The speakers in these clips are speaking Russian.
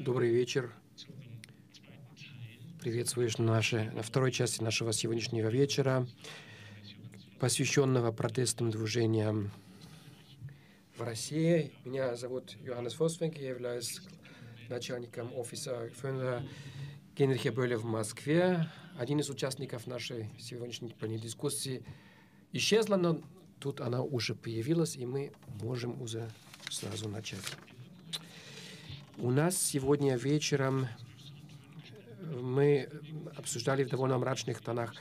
Добрый вечер. Приветствую на второй части нашего сегодняшнего вечера, посвященного протестным движениям в России. Меня зовут Йоаннес Фосвенг, я являюсь начальником офиса Фонда Генриха Бёлля в Москве. Один из участников нашей сегодняшней дискуссии исчезла, но тут она уже появилась, и мы можем уже сразу начать. У нас сегодня вечером мы обсуждали в довольно мрачных тонах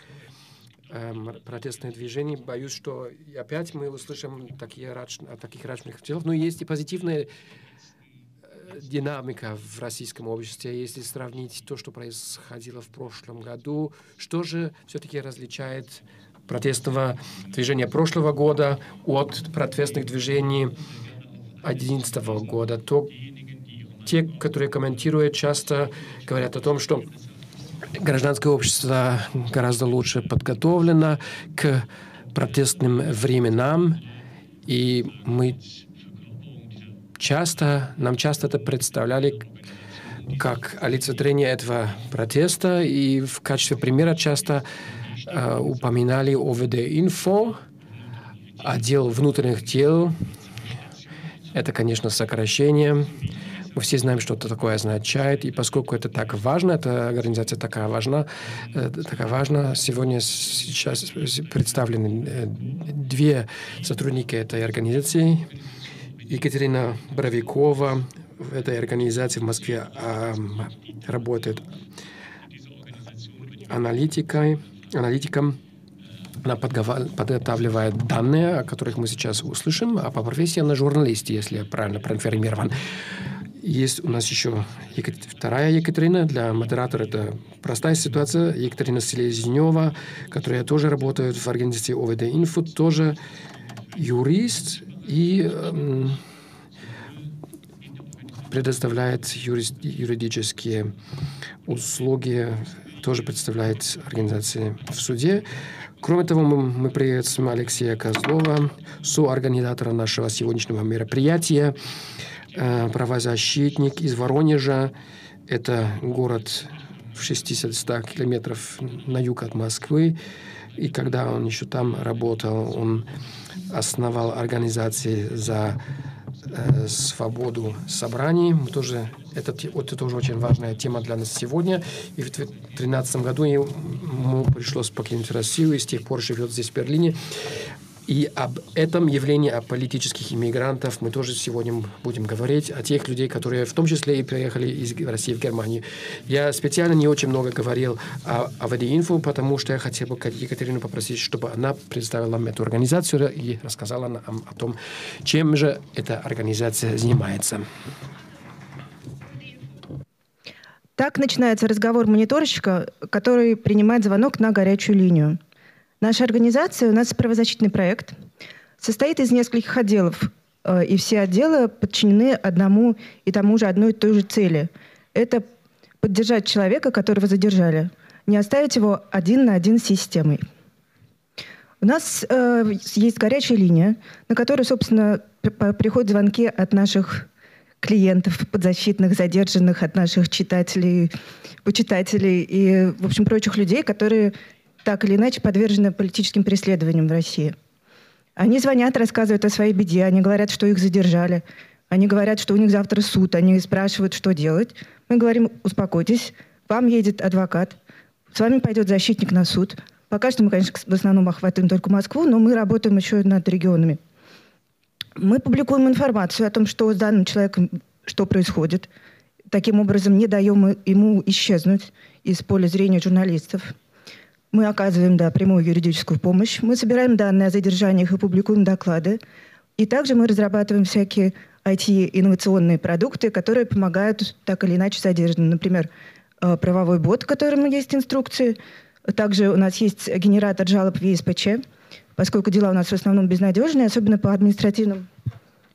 протестное движение. Боюсь, что опять мы услышим таких мрачных делах. Но есть и позитивная динамика в российском обществе, если сравнить то, что происходило в прошлом году. Что же все-таки различает протестного движения прошлого года от протестных движений 2011 года? Те, которые комментируют, часто говорят о том, что гражданское общество гораздо лучше подготовлено к протестным временам, и нам часто это представляли как олицетворение этого протеста, и в качестве примера часто упоминали ОВД-Инфо, отдел внутренних дел. Это, конечно, сокращение. Мы все знаем, что это такое означает, и поскольку это так важно, эта организация такая важна, сегодня сейчас представлены две сотрудники этой организации. Екатерина Боровикова в этой организации в Москве работает аналитиком. Она подготавливает данные, о которых мы сейчас услышим, а по профессии она журналист, если я правильно проинформирован. Есть у нас еще вторая Екатерина. Для модератора это простая ситуация. Екатерина Селезнева, которая тоже работает в организации ОВД-Инфо, тоже юрист и предоставляет юридические услуги, тоже представляет организации в суде. Кроме того, мы приветствуем Алексея Козлова, соорганизатора нашего сегодняшнего мероприятия, правозащитник из Воронежа. Это город в 60 километров на юг от Москвы. И когда он еще там работал, он основал организации за свободу собраний. Это тоже очень важная тема для нас сегодня. И в 2013 году ему пришлось покинуть Россию, и с тех пор живет здесь, в Берлине. И об этом явлении, о политических иммигрантов мы тоже сегодня будем говорить, о тех людей, которые в том числе и приехали из России в Германию. Я специально не очень много говорил о ОВД-Инфо, потому что я хотел бы Екатерину попросить, чтобы она представила нам эту организацию и рассказала нам о том, чем же эта организация занимается. Так начинается разговор мониторщика, который принимает звонок на горячую линию. Наша организация, у нас правозащитный проект, состоит из нескольких отделов, и все отделы подчинены одной и той же цели. Это поддержать человека, которого задержали, не оставить его один на один с системой. У нас есть горячая линия, на которую, собственно, приходят звонки от наших клиентов, подзащитных, задержанных, от наших читателей, почитателей и, в общем, прочих людей, которые так или иначе подвержены политическим преследованиям в России. Они звонят, рассказывают о своей беде, они говорят, что их задержали, они говорят, что у них завтра суд, они спрашивают, что делать. Мы говорим: успокойтесь, вам едет адвокат, с вами пойдет защитник на суд. Пока что мы, конечно, в основном охватываем только Москву, но мы работаем еще над регионами. Мы публикуем информацию о том, что с данным человеком, что происходит. Таким образом, не даем ему исчезнуть из поля зрения журналистов. Мы оказываем прямую юридическую помощь, мы собираем данные о задержаниях и публикуем доклады. И также мы разрабатываем всякие IT-инновационные продукты, которые помогают так или иначе задержанным. Например, правовой бот, которому есть инструкции. Также у нас есть генератор жалоб в ЕСПЧ, поскольку дела у нас в основном безнадежные, особенно по административным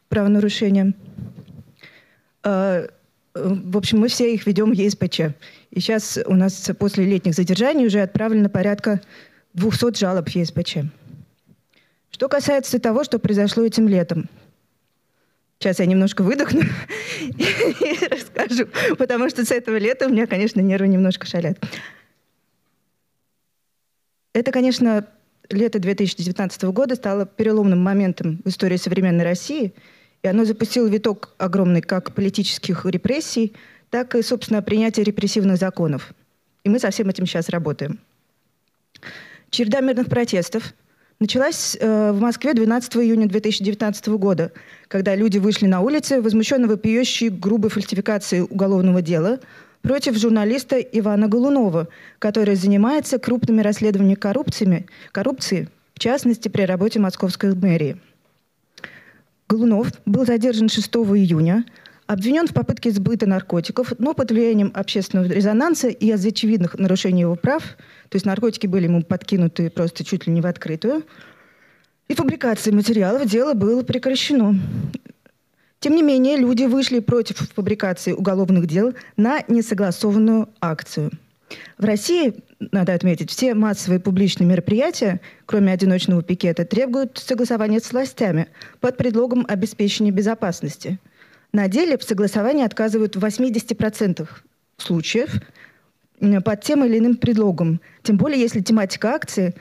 правонарушениям. В общем, мы все их ведем в ЕСПЧ. И сейчас у нас после летних задержаний уже отправлено порядка 200 жалоб в ЕСПЧ. Что касается того, что произошло этим летом. Сейчас я немножко выдохну и расскажу, потому что с этого лета у меня, конечно, нервы немножко шалят. Это, конечно, лето 2019 года стало переломным моментом в истории современной России, и оно запустило виток огромный как политических репрессий, так и, собственно, принятия репрессивных законов. И мы со всем этим сейчас работаем. Череда мирных протестов началась в Москве 12 июня 2019 года, когда люди вышли на улицы, возмущенно вопиющие грубой фальсификацией уголовного дела против журналиста Ивана Голунова, который занимается крупными расследованиями коррупции, в частности, при работе Московской мэрии. Голунов был задержан 6 июня, обвинен в попытке сбыта наркотиков, но под влиянием общественного резонанса и из-за очевидных нарушений его прав, то есть наркотики были ему подкинуты просто чуть ли не в открытую, и фабрикация материалов дела было прекращено. Тем не менее, люди вышли против фабрикации уголовных дел на несогласованную акцию. В России, надо отметить, все массовые публичные мероприятия, кроме одиночного пикета, требуют согласования с властями под предлогом обеспечения безопасности. На деле в согласовании отказывают в 80% случаев под тем или иным предлогом, тем более если тематика акции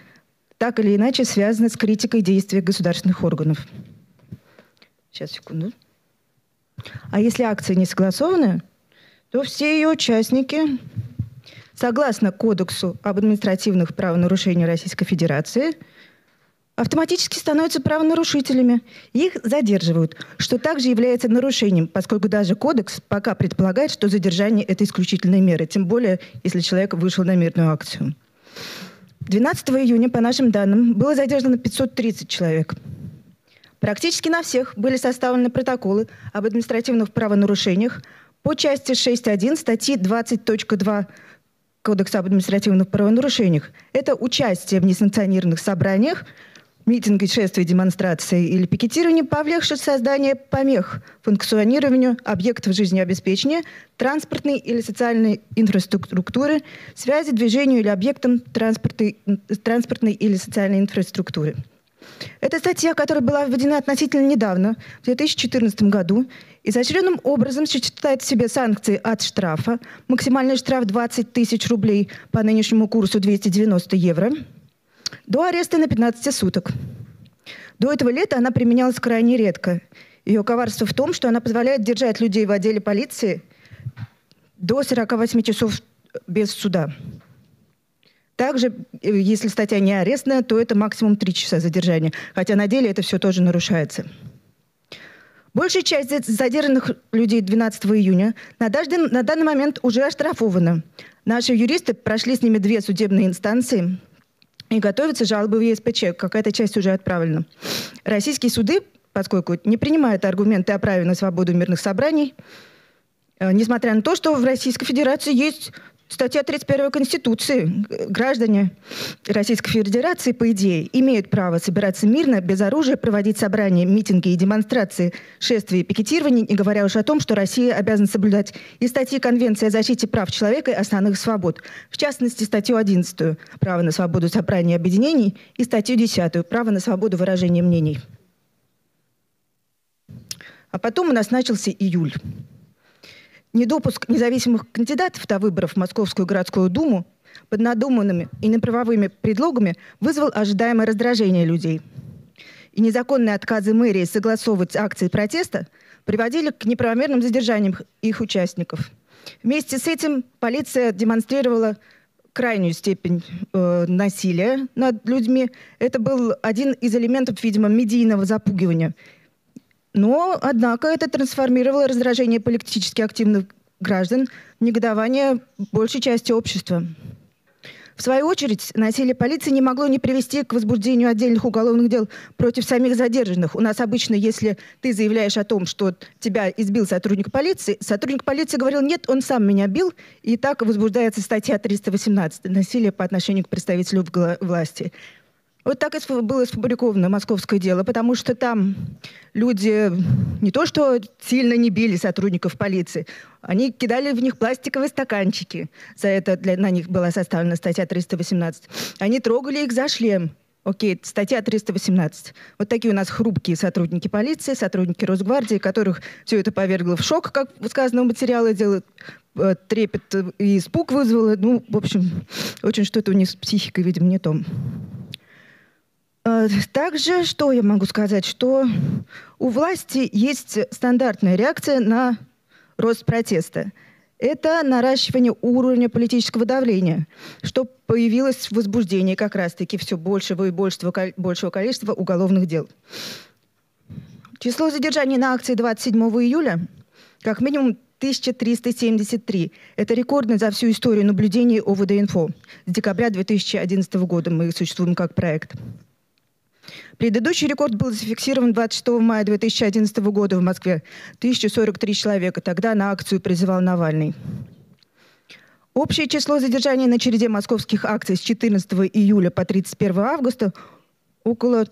так или иначе связана с критикой действий государственных органов. Сейчас, секунду. А если акция не согласована, то все ее участники, согласно Кодексу об административных правонарушениях Российской Федерации, автоматически становятся правонарушителями. Их задерживают, что также является нарушением, поскольку даже Кодекс пока предполагает, что задержание – это исключительная мера, тем более, если человек вышел на мирную акцию. 12 июня, по нашим данным, было задержано 530 человек. Практически на всех были составлены протоколы об административных правонарушениях по части 6.1 статьи 20.2 Кодекса об административных правонарушениях. Это участие в несанкционированных собраниях, митинги, шествия, демонстрации или пикетирования, повлекшие создание помех функционированию объектов жизнеобеспечения, транспортной или социальной инфраструктуры, связи, движению или объектам транспортной или социальной инфраструктуры. Эта статья, которая была введена относительно недавно, в 2014 году, изощренным образом сочетает в себе санкции от штрафа, максимальный штраф 20 тысяч рублей по нынешнему курсу 290 евро, до ареста на 15 суток. До этого лета она применялась крайне редко. Ее коварство в том, что она позволяет держать людей в отделе полиции до 48 часов без суда. Также, если статья не арестная, то это максимум 3 часа задержания. Хотя на деле это все тоже нарушается. Большая часть задержанных людей 12 июня на данный момент уже оштрафована. Наши юристы прошли с ними 2 судебные инстанции и готовятся жалобы в ЕСПЧ. Какая-то часть уже отправлена. Российские суды, поскольку не принимают аргументы о праве на свободу мирных собраний, несмотря на то, что в Российской Федерации есть... Статья 31 Конституции. Граждане Российской Федерации, по идее, имеют право собираться мирно, без оружия, проводить собрания, митинги и демонстрации, шествия и пикетирования, не говоря уж о том, что Россия обязана соблюдать и статьи Конвенции о защите прав человека и основных свобод, в частности, статью 11 «Право на свободу собраний и объединений» и статью 10 «Право на свободу выражения мнений». А потом у нас начался июль. Недопуск независимых кандидатов до выборов в Московскую городскую думу под надуманными и неправовыми предлогами вызвал ожидаемое раздражение людей. И незаконные отказы мэрии согласовывать акции протеста приводили к неправомерным задержаниям их участников. Вместе с этим полиция демонстрировала крайнюю степень насилия над людьми. Это был один из элементов, видимо, медийного запугивания. Но, однако, это трансформировало раздражение политически активных граждан в негодование большей части общества. В свою очередь, насилие полиции не могло не привести к возбуждению отдельных уголовных дел против самих задержанных. У нас обычно, если ты заявляешь о том, что тебя избил сотрудник полиции говорил: «Нет, он сам меня бил», и так возбуждается статья 318 «Насилие по отношению к представителю власти». Вот так и было сфабриковано московское дело, потому что там люди не то что сильно не били сотрудников полиции, они кидали в них пластиковые стаканчики. За это на них была составлена статья 318. Они трогали их за шлем. Окей, статья 318. Вот такие у нас хрупкие сотрудники полиции, сотрудники Росгвардии, которых все это повергло в шок, как сказано в материале, делают трепет и испуг вызвало. Ну, в общем, очень что-то у них с психикой, видимо, не то. Также, что я могу сказать, что у власти есть стандартная реакция на рост протеста. Это наращивание уровня политического давления, что появилось в возбуждении как раз-таки все большего и большего количества уголовных дел. Число задержаний на акции 27 июля как минимум 1373. Это рекордное за всю историю наблюдений ОВД-Инфо. С декабря 2011 года мы существуем как проект. Предыдущий рекорд был зафиксирован 26 мая 2011 года в Москве. 1043 человека. Тогда на акцию призывал Навальный. Общее число задержаний на череде московских акций с 14 июля по 31 августа около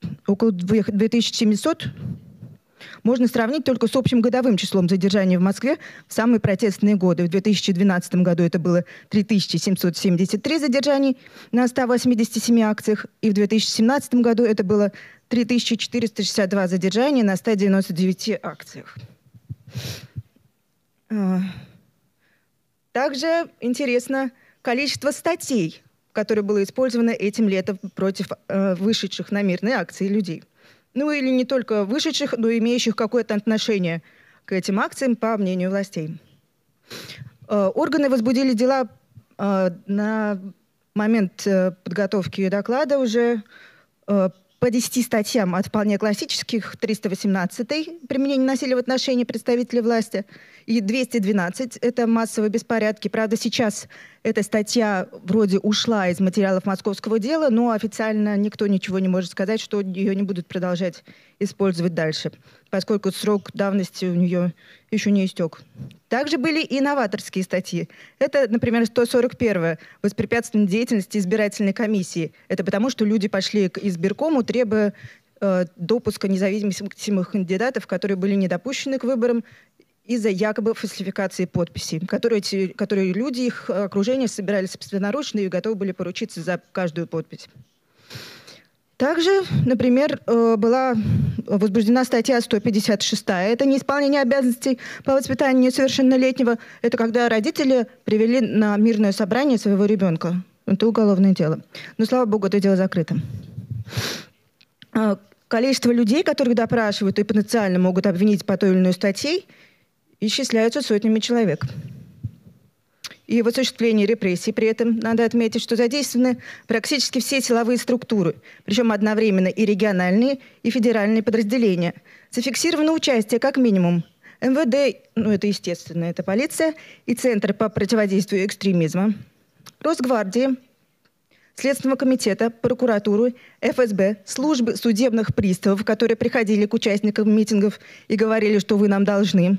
2700. Можно сравнить только с общим годовым числом задержаний в Москве в самые протестные годы. В 2012 году это было 3773 задержаний на 187 акциях, и в 2017 году это было 3462 задержания на 199 акциях. Также интересно количество статей, которые было использовано этим летом против вышедших на мирные акции людей. Ну или не только вышедших, но и имеющих какое-то отношение к этим акциям, по мнению властей. Органы возбудили дела на момент подготовки доклада уже по 10 статьям от вполне классических, 318-й применение насилия в отношении представителей власти, и 212 – это массовые беспорядки. Правда, сейчас эта статья вроде ушла из материалов московского дела, но официально никто ничего не может сказать, что ее не будут продолжать использовать дальше, поскольку срок давности у нее еще не истек. Также были и новаторские статьи. Это, например, 141-я «Воспрепятствование деятельности избирательной комиссии». Это потому, что люди пошли к избиркому, требуя допуска независимых кандидатов, которые были не допущены к выборам из-за якобы фальсификации подписей, которые люди, их окружение собирали собственноручно и готовы были поручиться за каждую подпись. Также, например, была возбуждена статья 156. Это неисполнение обязанностей по воспитанию несовершеннолетнего. Это когда родители привели на мирное собрание своего ребенка. Это уголовное дело. Но, слава богу, это дело закрыто. Количество людей, которых допрашивают и потенциально могут обвинить по той или иной статье, исчисляются сотнями человек. И в осуществлении репрессий при этом надо отметить, что задействованы практически все силовые структуры, причем одновременно и региональные, и федеральные подразделения. Зафиксировано участие как минимум МВД, ну это естественно, это полиция, и Центр по противодействию экстремизма, Росгвардии, Следственного комитета, прокуратуры, ФСБ, службы судебных приставов, которые приходили к участникам митингов и говорили, что вы нам должны,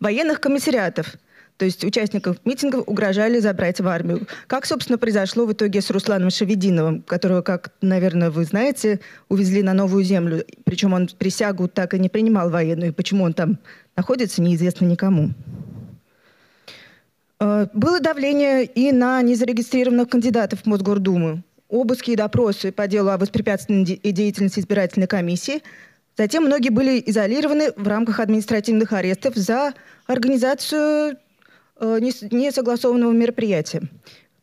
военных комиссариатов. То есть участников митингов угрожали забрать в армию. Как, собственно, произошло в итоге с Русланом Шевединовым, которого, как, наверное, вы знаете, увезли на Новую Землю. Причем он присягу так и не принимал военную. И почему он там находится, неизвестно никому. Было давление и на незарегистрированных кандидатов в Мосгордуму. Обыски и допросы по делу о воспрепятствовании деятельности избирательной комиссии. Затем многие были изолированы в рамках административных арестов за организацию несогласованного мероприятия.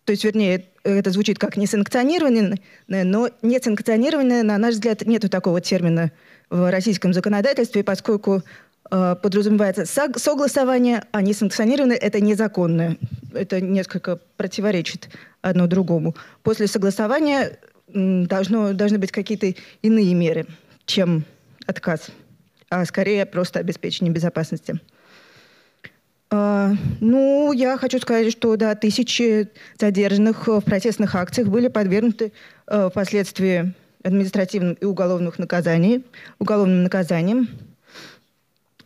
То есть, вернее, это звучит как несанкционированное, но несанкционированное, на наш взгляд, нет такого термина в российском законодательстве, поскольку подразумевается согласование, а несанкционированное – это незаконное. Это несколько противоречит одно другому. После согласования должны быть какие-то иные меры, чем отказ, а скорее просто обеспечение безопасности. Ну, я хочу сказать, что да, тысячи задержанных в протестных акциях были подвергнуты впоследствии административным и уголовным наказаниям.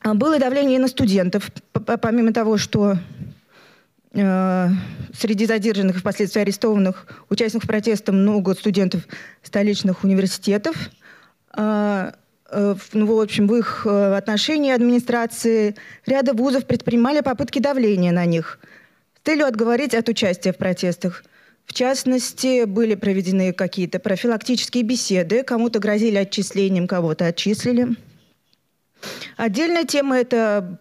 Было давление на студентов. Помимо того, что среди задержанных и впоследствии арестованных участников протеста много студентов столичных университетов, в общем, в их отношении администрации ряда вузов предпринимали попытки давления на них с целью отговорить от участия в протестах. В частности, были проведены какие-то профилактические беседы, кому-то грозили отчислением, кого-то отчислили. Отдельная тема – это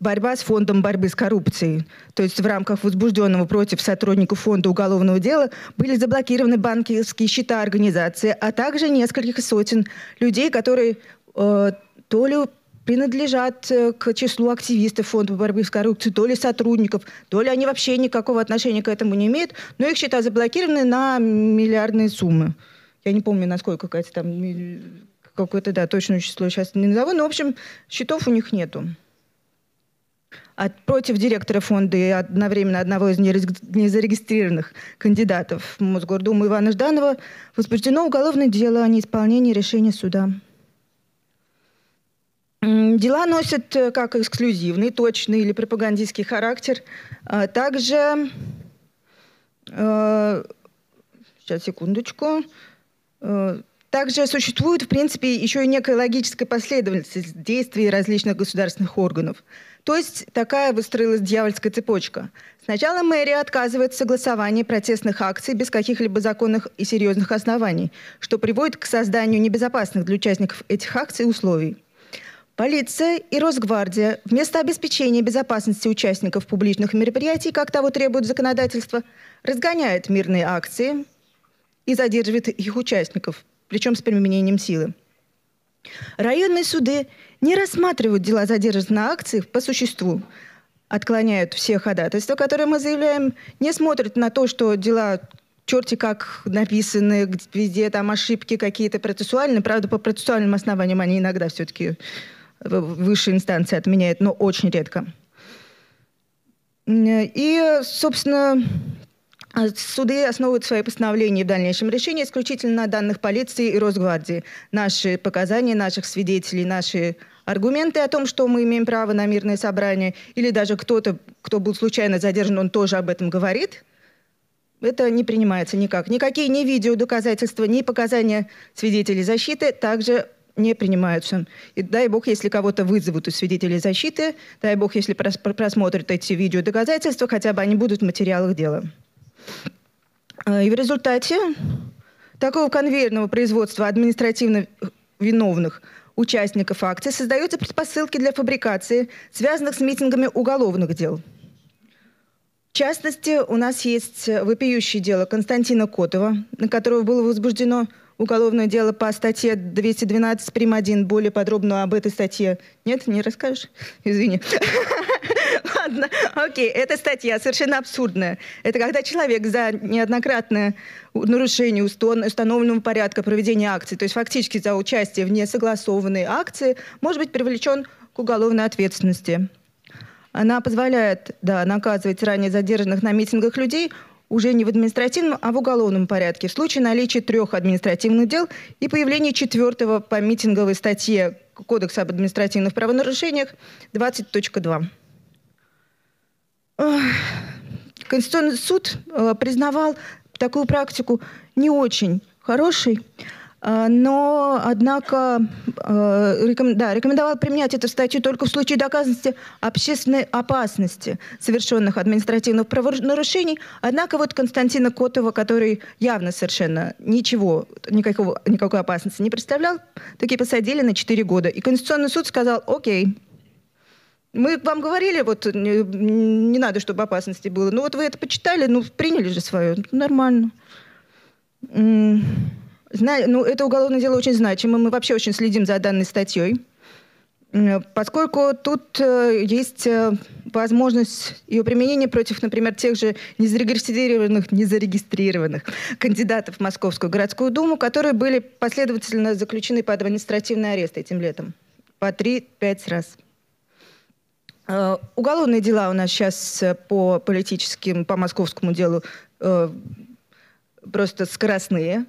борьба с фондом борьбы с коррупцией. То есть в рамках возбужденного против сотрудников фонда уголовного дела были заблокированы банковские счета организации, а также нескольких сотен людей, которые то ли принадлежат к числу активистов фонда борьбы с коррупцией, то ли сотрудников, то ли они вообще никакого отношения к этому не имеют, но их счета заблокированы на миллиардные суммы. Я не помню, насколько какая-то там... Какое-то, да, точное число сейчас не назову, но, в общем, счетов у них нету. Против директора фонда и одновременно одного из незарегистрированных кандидатов в Мосгордуму Ивана Жданова возбуждено уголовное дело о неисполнении решения суда. Дела носят как эксклюзивный, точный или пропагандистский характер. Также, сейчас, секундочку, также существует, в принципе, еще и некая логическая последовательность действий различных государственных органов. То есть такая выстроилась дьявольская цепочка. Сначала мэрия отказывает от согласования протестных акций без каких-либо законных и серьезных оснований, что приводит к созданию небезопасных для участников этих акций условий. Полиция и Росгвардия вместо обеспечения безопасности участников публичных мероприятий, как того требует законодательство, разгоняет мирные акции и задерживает их участников, причем с применением силы. Районные суды не рассматривают дела задержанных на акциях по существу, отклоняют все ходатайства, которые мы заявляем, не смотрят на то, что дела черти как написаны, везде там ошибки какие-то процессуальные. Правда, по процессуальным основаниям они иногда все-таки высшие инстанции отменяют, но очень редко. И, собственно... Суды основывают свои постановления и в дальнейшем решении исключительно на данных полиции и Росгвардии. Наши показания, наших свидетелей, наши аргументы о том, что мы имеем право на мирное собрание, или даже кто-то, кто был случайно задержан, он тоже об этом говорит, это не принимается никак. Никакие ни видеодоказательства, ни показания свидетелей защиты также не принимаются. И дай бог, если кого-то вызовут из свидетелей защиты, дай бог, если просмотрят эти видеодоказательства, хотя бы они будут в материалах дела. И в результате такого конвейерного производства административно виновных участников акции создаются предпосылки для фабрикации, связанных с митингами уголовных дел. В частности, у нас есть вопиющее дело Константина Котова, на которого было возбуждено уголовное дело по статье 212 прим. 1. Более подробно об этой статье. Нет, не расскажешь? Извини. Ладно, окей. Эта статья совершенно абсурдная. Это когда человек за неоднократное нарушение установленного порядка проведения акций, то есть фактически за участие в несогласованной акции, может быть привлечен к уголовной ответственности. Она позволяет, да, наказывать ранее задержанных на митингах людей уже не в административном, а в уголовном порядке в случае наличия 3 административных дел и появления 4-го по митинговой статье Кодекса об административных правонарушениях 20.2. Конституционный суд признавал такую практику не очень хорошей, но, однако, рекомендовал применять эту статью только в случае доказанности общественной опасности совершенных административных правонарушений. Однако вот Константина Котова, который явно совершенно никакой опасности не представлял, таки посадили на 4 года. И Конституционный суд сказал: окей, мы вам говорили, вот не надо, чтобы опасности было. Ну вот вы это почитали, ну приняли же свое, нормально. Ну, это уголовное дело очень значимо, мы вообще очень следим за данной статьей, поскольку тут есть возможность ее применения против, например, тех же незарегистрированных кандидатов в Московскую городскую думу, которые были последовательно заключены под административный арест этим летом по 3-5 раз. Уголовные дела у нас сейчас по московскому делу просто скоростные.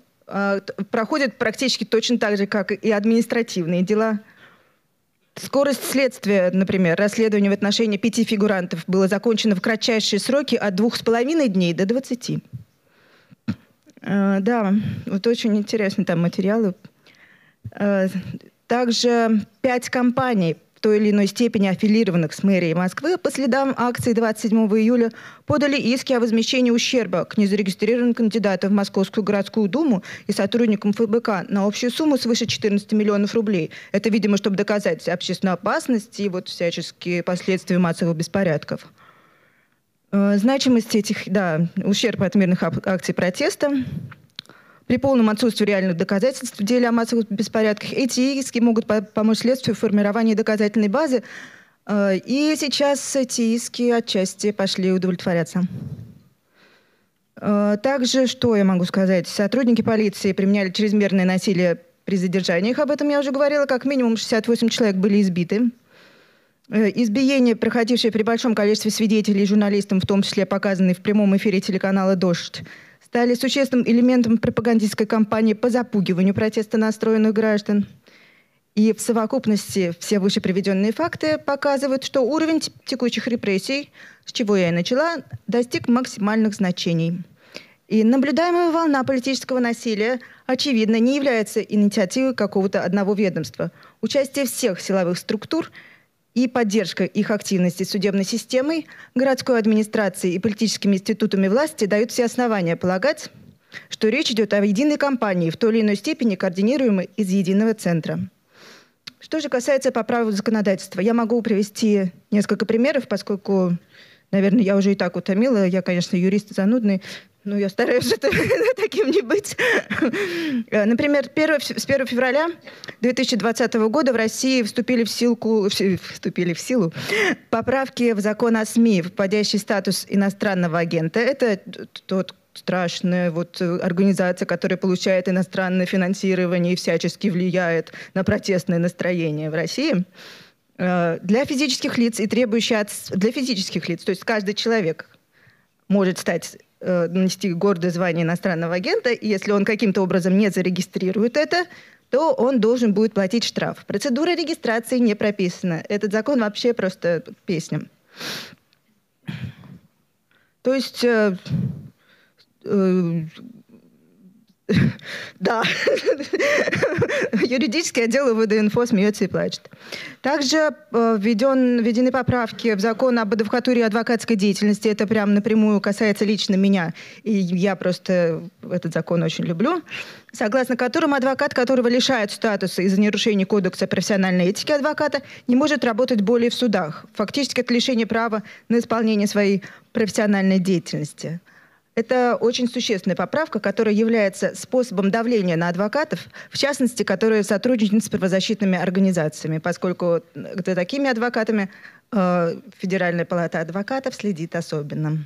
Проходят практически точно так же, как и административные дела. Скорость следствия, например, расследование в отношении 5 фигурантов было закончено в кратчайшие сроки от 2,5 дней до 20. Да, вот очень интересные там материалы. Также 5 компаний той или иной степени аффилированных с мэрией Москвы, по следам акции 27 июля подали иски о возмещении ущерба к незарегистрированным кандидатам в Московскую городскую думу и сотрудникам ФБК на общую сумму свыше 14 миллионов рублей. Это, видимо, чтобы доказать общественную опасность и вот всяческие последствия массовых беспорядков. Значимость этих, ущерб от мирных акций протеста. При полном отсутствии реальных доказательств в деле о массовых беспорядках эти иски могут помочь следствию в формировании доказательной базы. И сейчас эти иски отчасти пошли удовлетворяться. Также, что я могу сказать, сотрудники полиции применяли чрезмерное насилие при задержаниях. Об этом я уже говорила. Как минимум 68 человек были избиты. Избиение, проходившее при большом количестве свидетелей и журналистам, в том числе показанные в прямом эфире телеканала «Дождь», стали существенным элементом пропагандистской кампании по запугиванию протеста настроенных граждан. И в совокупности все выше приведенные факты показывают, что уровень текущих репрессий, с чего я и начала, достиг максимальных значений. И наблюдаемая волна политического насилия, очевидно, не является инициативой какого-то одного ведомства. Участие всех силовых структур и поддержка их активности судебной системой, городской администрацией и политическими институтами власти дают все основания полагать, что речь идет о единой кампании, в той или иной степени координируемой из единого центра. Что же касается поправок законодательства, я могу привести несколько примеров, поскольку, наверное, я уже и так утомила, я, конечно, юрист занудный, но я стараюсь таким не быть. Например, с 1 февраля 2020 года в России вступили в силу поправки в закон о СМИ, входящий в статус иностранного агента. Это тот страшная организация, которая получает иностранное финансирование и всячески влияет на протестное настроение в России. Для физических лиц и требующие для физических лиц, то есть каждый человек может нести гордое звание иностранного агента, и если он каким-то образом не зарегистрирует это, то он должен будет платить штраф. Процедура регистрации не прописана. Этот закон вообще просто песня. То есть, да, юридический отдел ОВД-Инфо смеется и плачет. Также введены поправки в закон об адвокатуре и адвокатской деятельности. Это прям напрямую касается лично меня. И я просто этот закон очень люблю. Согласно которому адвокат, которого лишают статуса из-за нарушения кодекса профессиональной этики адвоката, не может работать более в судах. Фактически это лишение права на исполнение своей профессиональной деятельности. Это очень существенная поправка, которая является способом давления на адвокатов, в частности, которые сотрудничают с правозащитными организациями, поскольку за такими адвокатами Федеральная палата адвокатов следит особенно.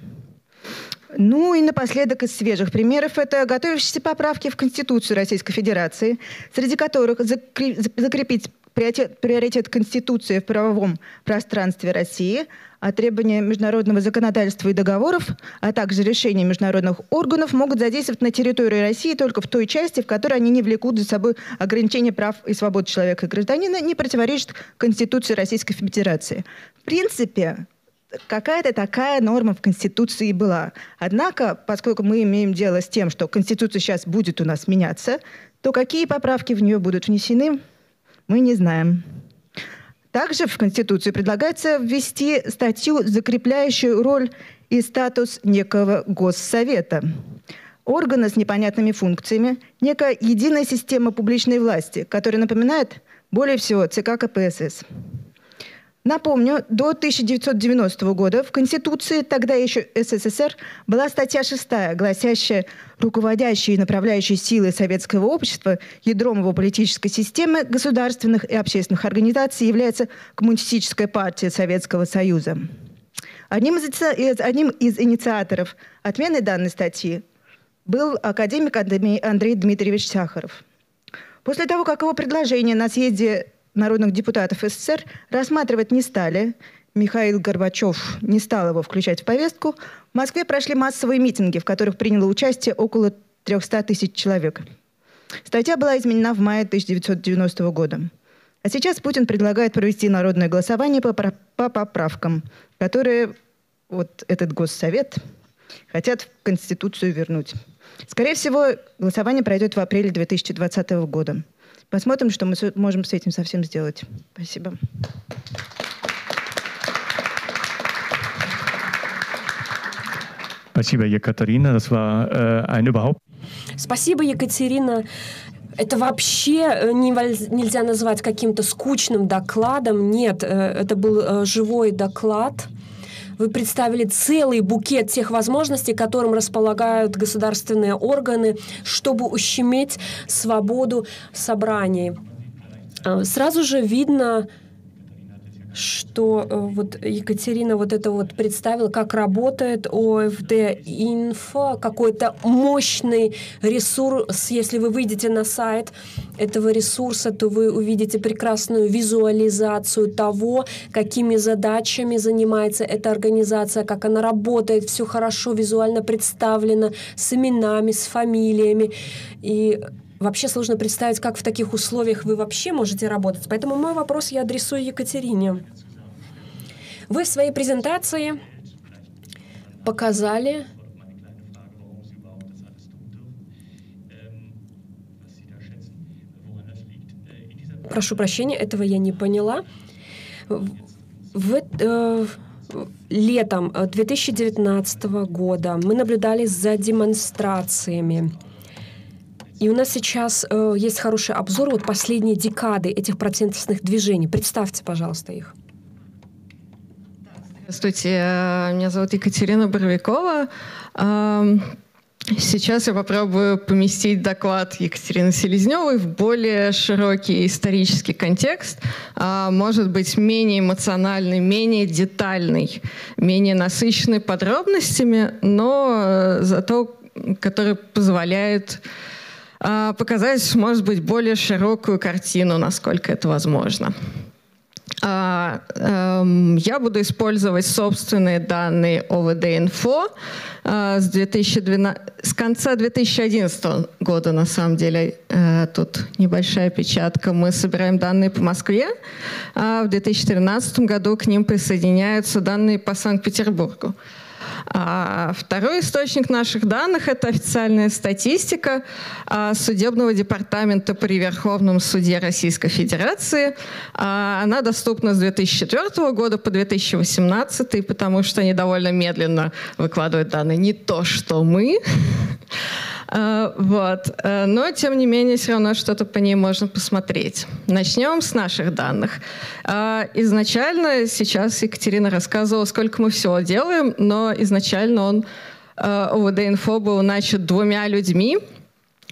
Ну и напоследок из свежих примеров это готовящиеся поправки в Конституцию Российской Федерации, среди которых закрепить приоритет Конституции в правовом пространстве России, а требования международного законодательства и договоров, а также решения международных органов могут задействовать на территории России только в той части, в которой они не влекут за собой ограничения прав и свобод человека и гражданина, не противоречат Конституции Российской Федерации. В принципе, какая-то такая норма в Конституции была. Однако, поскольку мы имеем дело с тем, что Конституция сейчас будет у нас меняться, то какие поправки в нее будут внесены, мы не знаем. Также в Конституцию предлагается ввести статью, закрепляющую роль и статус некого Госсовета, органа с непонятными функциями, некая единая система публичной власти, которая напоминает более всего ЦК КПСС. Напомню, до 1990 года в Конституции, тогда еще СССР, была статья 6, гласящая: руководящие и направляющие силы советского общества, ядром его политической системы, государственных и общественных организаций является Коммунистическая партия Советского Союза. Одним из инициаторов отмены данной статьи был академик Андрей Дмитриевич Сахаров. После того, как его предложение на съезде народных депутатов СССР рассматривать не стали. Михаил Горбачев не стал его включать в повестку. В Москве прошли массовые митинги, в которых приняло участие около 300 тысяч человек. Статья была изменена в мае 1990 года. А сейчас Путин предлагает провести народное голосование по поправкам, которые этот Госсовет хотят в Конституцию вернуть. Скорее всего, голосование пройдет в апреле 2020 года. Посмотрим, что мы можем с этим совсем сделать. Спасибо. Спасибо, Екатерина. Das war ein überhaupt. Спасибо, Екатерина. Это вообще нельзя назвать каким-то скучным докладом. Нет, это был живой доклад. Вы представили целый букет тех возможностей, которым располагают государственные органы, чтобы ущемить свободу собраний. Сразу же видно, что вот Екатерина вот это вот представила, как работает ОВД-Инфо, какой-то мощный ресурс. Если вы выйдете на сайт этого ресурса, то вы увидите прекрасную визуализацию того, какими задачами занимается эта организация, как она работает, все хорошо визуально представлено, с именами, с фамилиями. И вообще сложно представить, как в таких условиях вы вообще можете работать. Поэтому мой вопрос я адресую Екатерине. Вы в своей презентации показали, прошу прощения, этого я не поняла. Летом 2019 года мы наблюдали за демонстрациями. И у нас сейчас есть хороший обзор вот последней декады этих протестных движений. Представьте, пожалуйста, их. Здравствуйте, меня зовут Екатерина Боровикова. Сейчас я попробую поместить доклад Екатерины Селезневой в более широкий исторический контекст, может быть, менее эмоциональный, менее детальный, менее насыщенный подробностями, но зато который позволяет показать, может быть, более широкую картину, насколько это возможно. Я буду использовать собственные данные ОВД-Инфо с конца 2011 года, на самом деле. Тут небольшая печатка. Мы собираем данные по Москве. В 2013 году к ним присоединяются данные по Санкт-Петербургу. Второй источник наших данных – это официальная статистика Судебного департамента при Верховном суде Российской Федерации. Она доступна с 2004 года по 2018, потому что они довольно медленно выкладывают данные. Не то, что мы. Вот. Но, тем не менее, все равно что-то по ней можно посмотреть. Начнем с наших данных. Изначально, сейчас Екатерина рассказывала, сколько мы всего делаем, но изначально ОВД-Инфо был начат двумя людьми,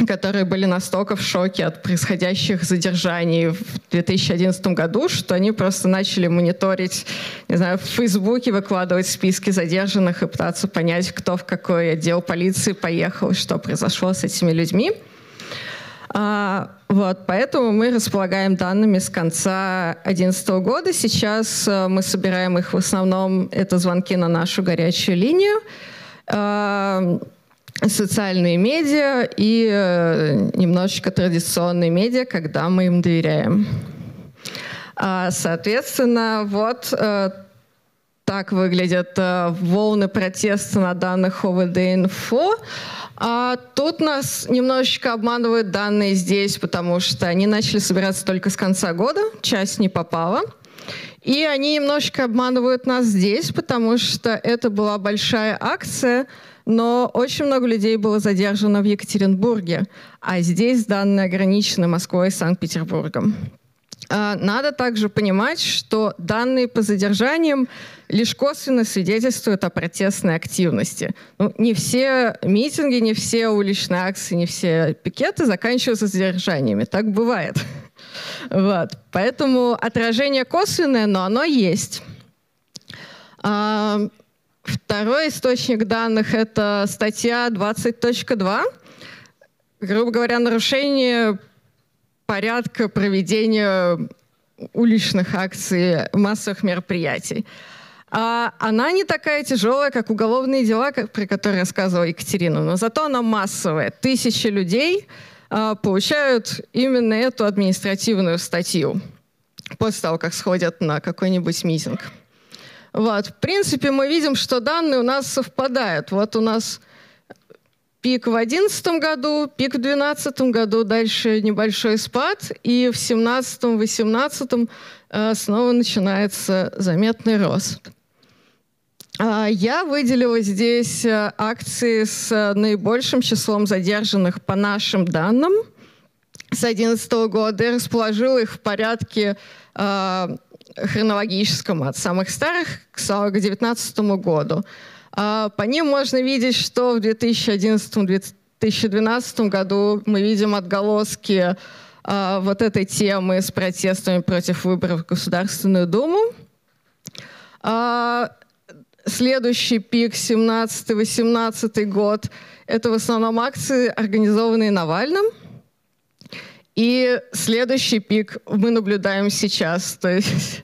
которые были настолько в шоке от происходящих задержаний в 2011 году, что они просто начали мониторить, не знаю, в Фейсбуке выкладывать списки задержанных и пытаться понять, кто в какой отдел полиции поехал, что произошло с этими людьми. Вот, поэтому мы располагаем данными с конца 2011 года. Сейчас мы собираем их в основном, это звонки на нашу горячую линию, социальные медиа и немножечко традиционные медиа, когда мы им доверяем. Соответственно, вот так выглядят волны протеста на данных ОВД-Инфо. Тут нас немножечко обманывают данные здесь, потому что они начали собираться только с конца года, часть не попала. И они немножечко обманывают нас здесь, потому что это была большая акция, но очень много людей было задержано в Екатеринбурге, а здесь данные ограничены Москвой и Санкт-Петербургом. Надо также понимать, что данные по задержаниям лишь косвенно свидетельствуют о протестной активности. Ну, не все митинги, не все уличные акции, не все пикеты заканчиваются задержаниями. Так бывает. Вот. Поэтому отражение косвенное, но оно есть. Второй источник данных – это статья 20.2. Грубо говоря, нарушение порядка проведения уличных акций, массовых мероприятий. Она не такая тяжелая, как уголовные дела, про которые рассказывала Екатерина, но зато она массовая. Тысячи людей получают именно эту административную статью после того, как сходят на какой-нибудь митинг. Вот. В принципе, мы видим, что данные у нас совпадают. Вот у нас Пик в 2011 году, пик в 2012 году, дальше небольшой спад, и в 2017-2018 снова начинается заметный рост. Я выделила здесь акции с наибольшим числом задержанных по нашим данным с 2011 года и расположила их в порядке хронологическом от самых старых к 2019 году. По ним можно видеть, что в 2011-2012 году мы видим отголоски вот этой темы с протестами против выборов в Государственную Думу. Следующий пик, 2017-2018 год, это в основном акции, организованные Навальным. И следующий пик мы наблюдаем сейчас, то есть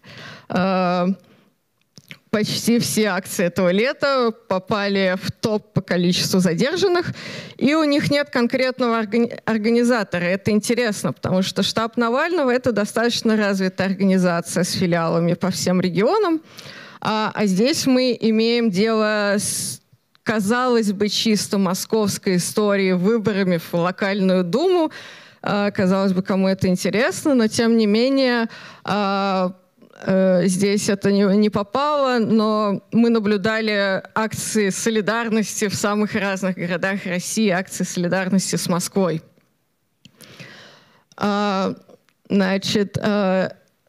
почти все акции этого лета попали в топ по количеству задержанных, и у них нет конкретного организатора. Это интересно, потому что штаб Навального — это достаточно развитая организация с филиалами по всем регионам, а здесь мы имеем дело с, казалось бы, чисто московской историей, выборами в локальную думу. Казалось бы, кому это интересно, но тем не менее здесь это не попало, но мы наблюдали акции солидарности в самых разных городах России, акции солидарности с Москвой. Значит,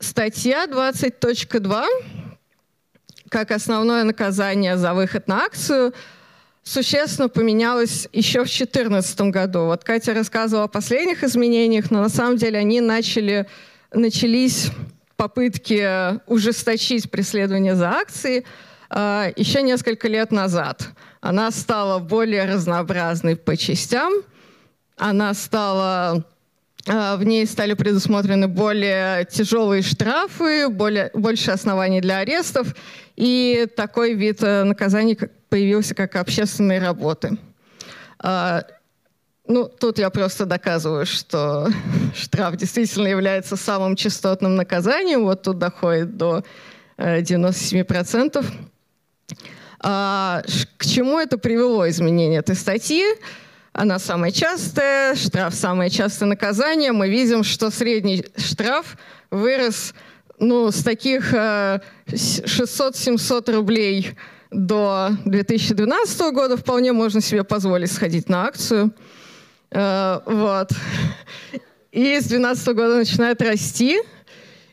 статья 20.2 как основное наказание за выход на акцию существенно поменялось еще в 2014 году. Вот Катя рассказывала о последних изменениях, но на самом деле они начались попытки ужесточить преследование за акции еще несколько лет назад. Она стала более разнообразной по частям, в ней стали предусмотрены более тяжелые штрафы, больше оснований для арестов, и такой вид наказаний появился как общественные работы. Ну, тут я просто доказываю, что штраф действительно является самым частотным наказанием. Вот тут доходит до 97%. К чему это привело, изменение этой статьи? Она самая частая, штраф — самое частое наказание. Мы видим, что средний штраф вырос с таких 600-700 рублей до 2012 года. Вполне можно себе позволить сходить на акцию. Вот. И с 2012 года начинает расти,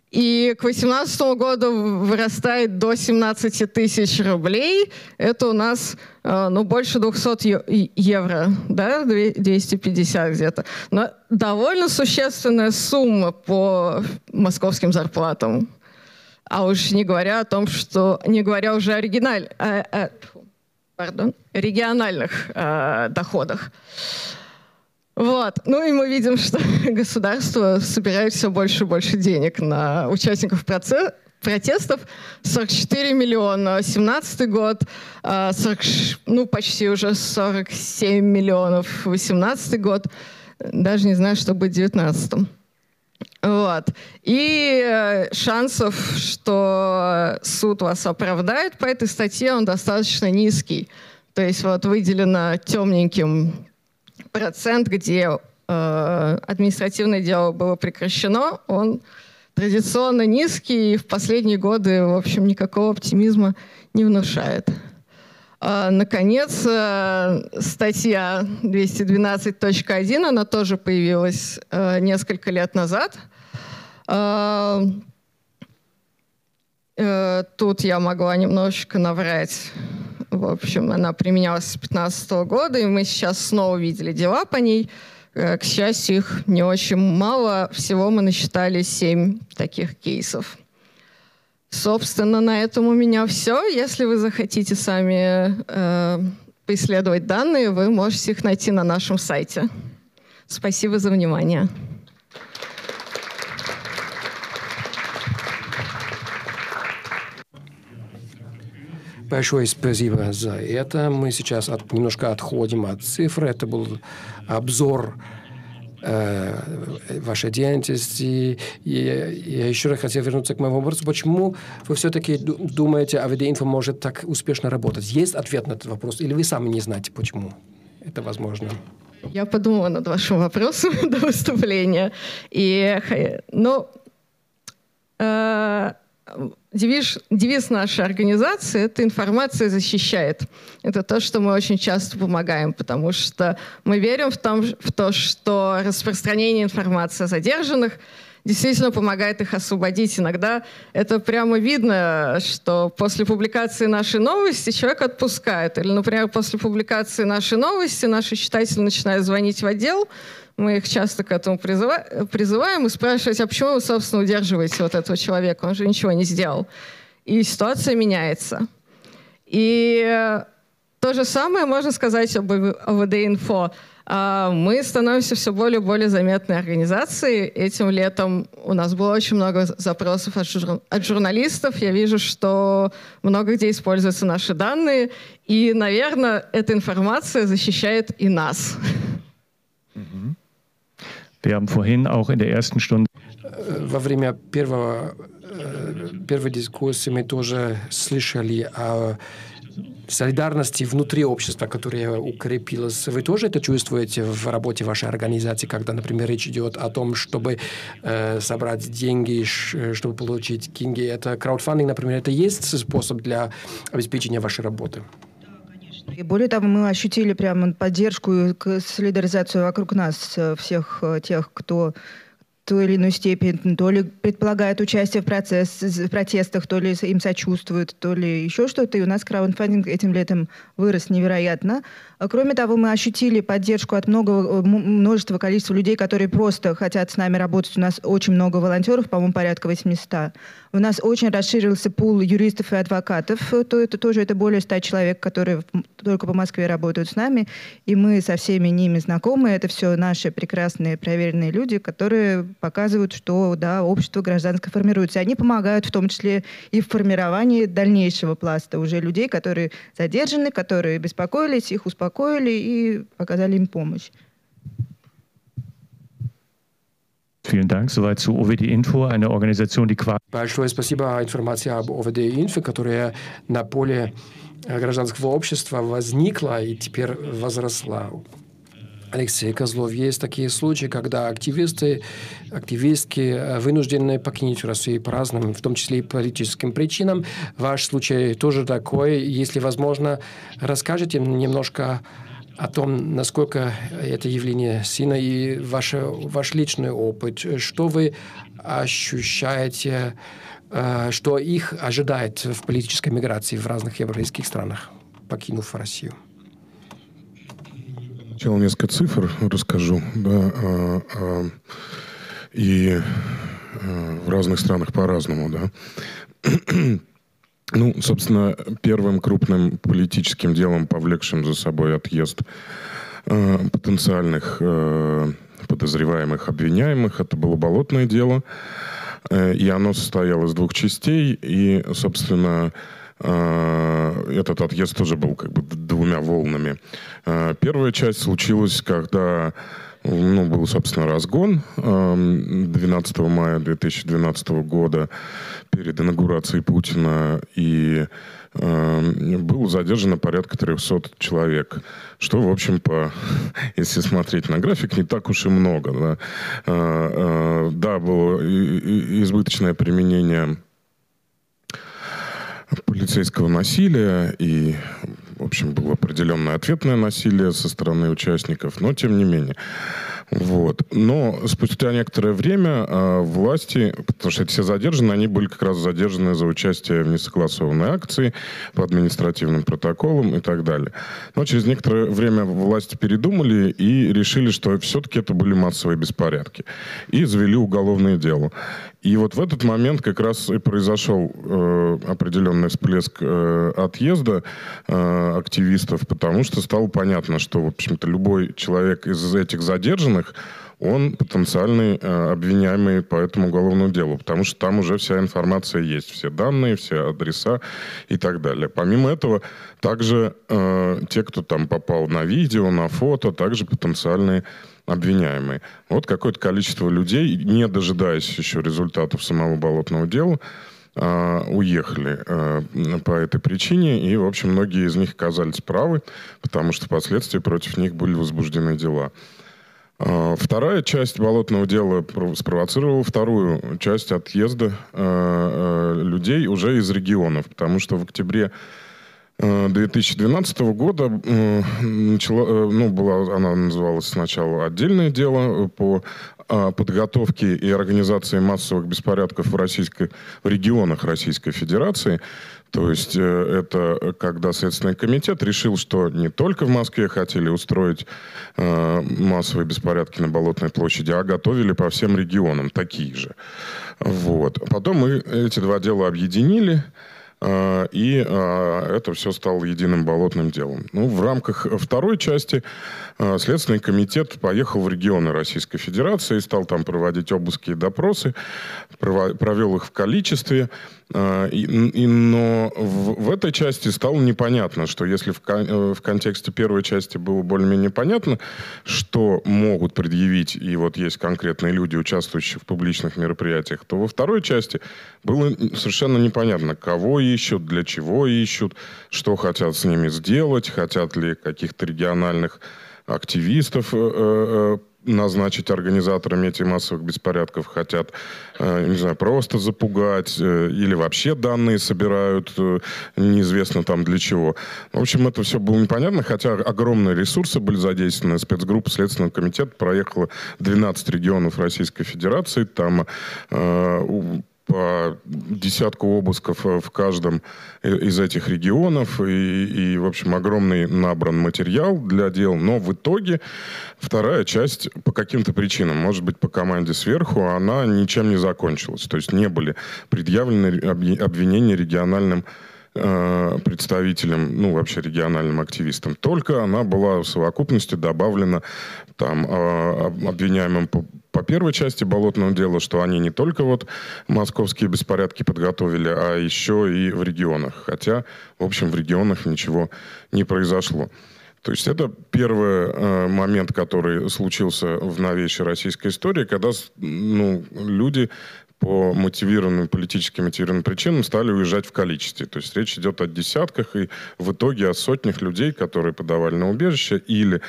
и к 2018 году вырастает до 17 тысяч рублей. Это у нас больше 200 евро, да? 250 где-то. Но довольно существенная сумма по московским зарплатам. А уж не говоря о том, что региональных доходах. Вот. Ну и мы видим, что государство собирает все больше и больше денег на участников протестов. 44 миллиона, 2017 год, почти уже 47 миллионов, 2018 год. Даже не знаю, что будет в 2019. Вот. И шансов, что суд вас оправдает по этой статье, он достаточно низкий. То есть вот выделено темненьким процент, где административное дело было прекращено, он традиционно низкий и в последние годы, в общем, никакого оптимизма не внушает. Наконец, статья 212.1, она тоже появилась несколько лет назад. Тут я могла немножечко наврать. В общем, она применялась с 2015 года, и мы сейчас снова видели дела по ней. К счастью, их не очень мало. Всего мы насчитали 7 таких кейсов. Собственно, на этом у меня все. Если вы захотите сами поисследовать данные, вы можете их найти на нашем сайте. Спасибо за внимание. Большое спасибо за это. Мы сейчас немножко отходим от цифр. Это был обзор вашей деятельности. И я еще раз хотел вернуться к моему вопросу. Почему вы все-таки думаете, ОВД-Инфо может так успешно работать? Есть ответ на этот вопрос? Или вы сами не знаете, почему это возможно. Я подумала над вашим вопросом до выступления. Девиз нашей организации – это «Информация защищает». Это то, что мы очень часто помогаем, потому что мы верим в то, что распространение информации о задержанных действительно помогает их освободить. Иногда это прямо видно, что после публикации нашей новости человека отпускают. Или, например, после публикации нашей новости наши читатели начинают звонить в отдел. Мы их часто к этому призываем и спрашивать, а почему вы, собственно, удерживаете вот этого человека? Он же ничего не сделал. И ситуация меняется. И то же самое можно сказать об ОВД-Инфо. Мы становимся все более и более заметной организацией. Этим летом у нас было очень много запросов от журналистов. Я вижу, что много где используются наши данные. И, наверное, эта информация защищает и нас. Во время первой дискуссии мы тоже слышали о солидарности внутри общества, которая укрепилась. Вы тоже это чувствуете в работе вашей организации, когда, например, речь идет о том, чтобы собрать деньги, чтобы получить деньги? Это краудфандинг, например, это есть способ для обеспечения вашей работы? И более того, мы ощутили прямо поддержку и солидаризацию вокруг нас, всех тех, кто в той или иной степени то ли предполагает участие в протестах, то ли им сочувствует, то ли еще что-то. И у нас краудфандинг этим летом вырос невероятно. Кроме того, мы ощутили поддержку от множества количества людей, которые просто хотят с нами работать. У нас очень много волонтеров, по-моему, порядка 800. У нас очень расширился пул юристов и адвокатов. Это более 100 человек, которые только по Москве работают с нами. И мы со всеми ними знакомы. Это все наши прекрасные, проверенные люди, которые показывают, что да, общество гражданское формируется. Они помогают в том числе и в формировании дальнейшего пласта уже людей, которые задержаны, которые беспокоились, их успокоили и оказали им помощь. Большое спасибо информации об ОВД-Инфо, которая на поле гражданского общества возникла и теперь возросла. Алексей Козлов, есть такие случаи, когда активистки вынуждены покинуть Россию по разным, в том числе и политическим причинам. Ваш случай тоже такой. Если возможно, расскажите немножко о том, насколько это явление сильно и ваш личный опыт. Что вы ощущаете, что их ожидает в политической миграции в разных европейских странах, покинув Россию? Сначала несколько цифр расскажу. Да, и в разных странах по-разному. Да. Ну, собственно, первым крупным политическим делом, повлекшим за собой отъезд потенциальных подозреваемых, обвиняемых, это было болотное дело. И оно состояло из двух частей. И, собственно, этот отъезд тоже был как бы двумя волнами. Первая часть случилась, когда был, собственно, разгон 12 мая 2012 года перед инаугурацией Путина, и было задержано порядка 300 человек, что, в общем, если смотреть на график, не так уж и много. Да, было избыточное применение полицейского насилия, и, в общем, было определенное ответное насилие со стороны участников, но тем не менее. Вот. Но спустя некоторое время власти, потому что все задержаны, они были как раз задержаны за участие в несогласованной акции по административным протоколам и так далее. Но через некоторое время власти передумали и решили, что все-таки это были массовые беспорядки. И завели уголовное дело. И вот в этот момент как раз и произошел определенный всплеск отъезда активистов, потому что стало понятно, что, в общем-то, любой человек из этих задержанных, он потенциальный обвиняемый по этому уголовному делу, потому что там уже вся информация есть, все данные, все адреса и так далее. Помимо этого, также те, кто там попал на видео, на фото, также потенциальные обвиняемые. Вот какое-то количество людей, не дожидаясь еще результатов самого болотного дела, уехали по этой причине. И, в общем, многие из них оказались правы, потому что впоследствии против них были возбуждены дела. Вторая часть болотного дела спровоцировала вторую часть отъезда людей уже из регионов, потому что в октябре 2012 года она называлась сначала «Отдельное дело по подготовке и организации массовых беспорядков в регионах Российской Федерации». То есть это когда Следственный комитет решил, что не только в Москве хотели устроить массовые беспорядки на Болотной площади, а готовили по всем регионам такие же. Вот. Потом мы эти два дела объединили. И это все стало единым болотным делом. Ну, в рамках второй части Следственный комитет поехал в регионы Российской Федерации, стал там проводить обыски и допросы, провел их в количестве. Но в этой части стало непонятно, что если в контексте первой части было более-менее понятно, что могут предъявить, и вот есть конкретные люди, участвующие в публичных мероприятиях, то во второй части было совершенно непонятно, кого ищут, для чего ищут, что хотят с ними сделать, хотят ли каких-то региональных активистов назначить организаторами этих массовых беспорядков, хотят, не знаю, просто запугать, или вообще данные собирают, неизвестно там для чего. В общем, это все было непонятно, хотя огромные ресурсы были задействованы. Спецгруппа Следственного комитета проехала 12 регионов Российской Федерации, там по десятку обысков в каждом из этих регионов. И, в общем, огромный набран материал для дел. Но в итоге вторая часть по каким-то причинам, может быть, по команде сверху, она ничем не закончилась. То есть не были предъявлены обвинения региональным представителям, ну, вообще региональным активистам. Только она была в совокупности добавлена там обвиняемым по первой части болотного дела, что они не только вот московские беспорядки подготовили, а еще и в регионах. Хотя, в общем, в регионах ничего не произошло. То есть это первый момент, который случился в новейшей российской истории, когда люди по мотивированным, политически мотивированным причинам стали уезжать в количестве. То есть речь идет о десятках и в итоге о сотнях людей, которые подавали на убежище или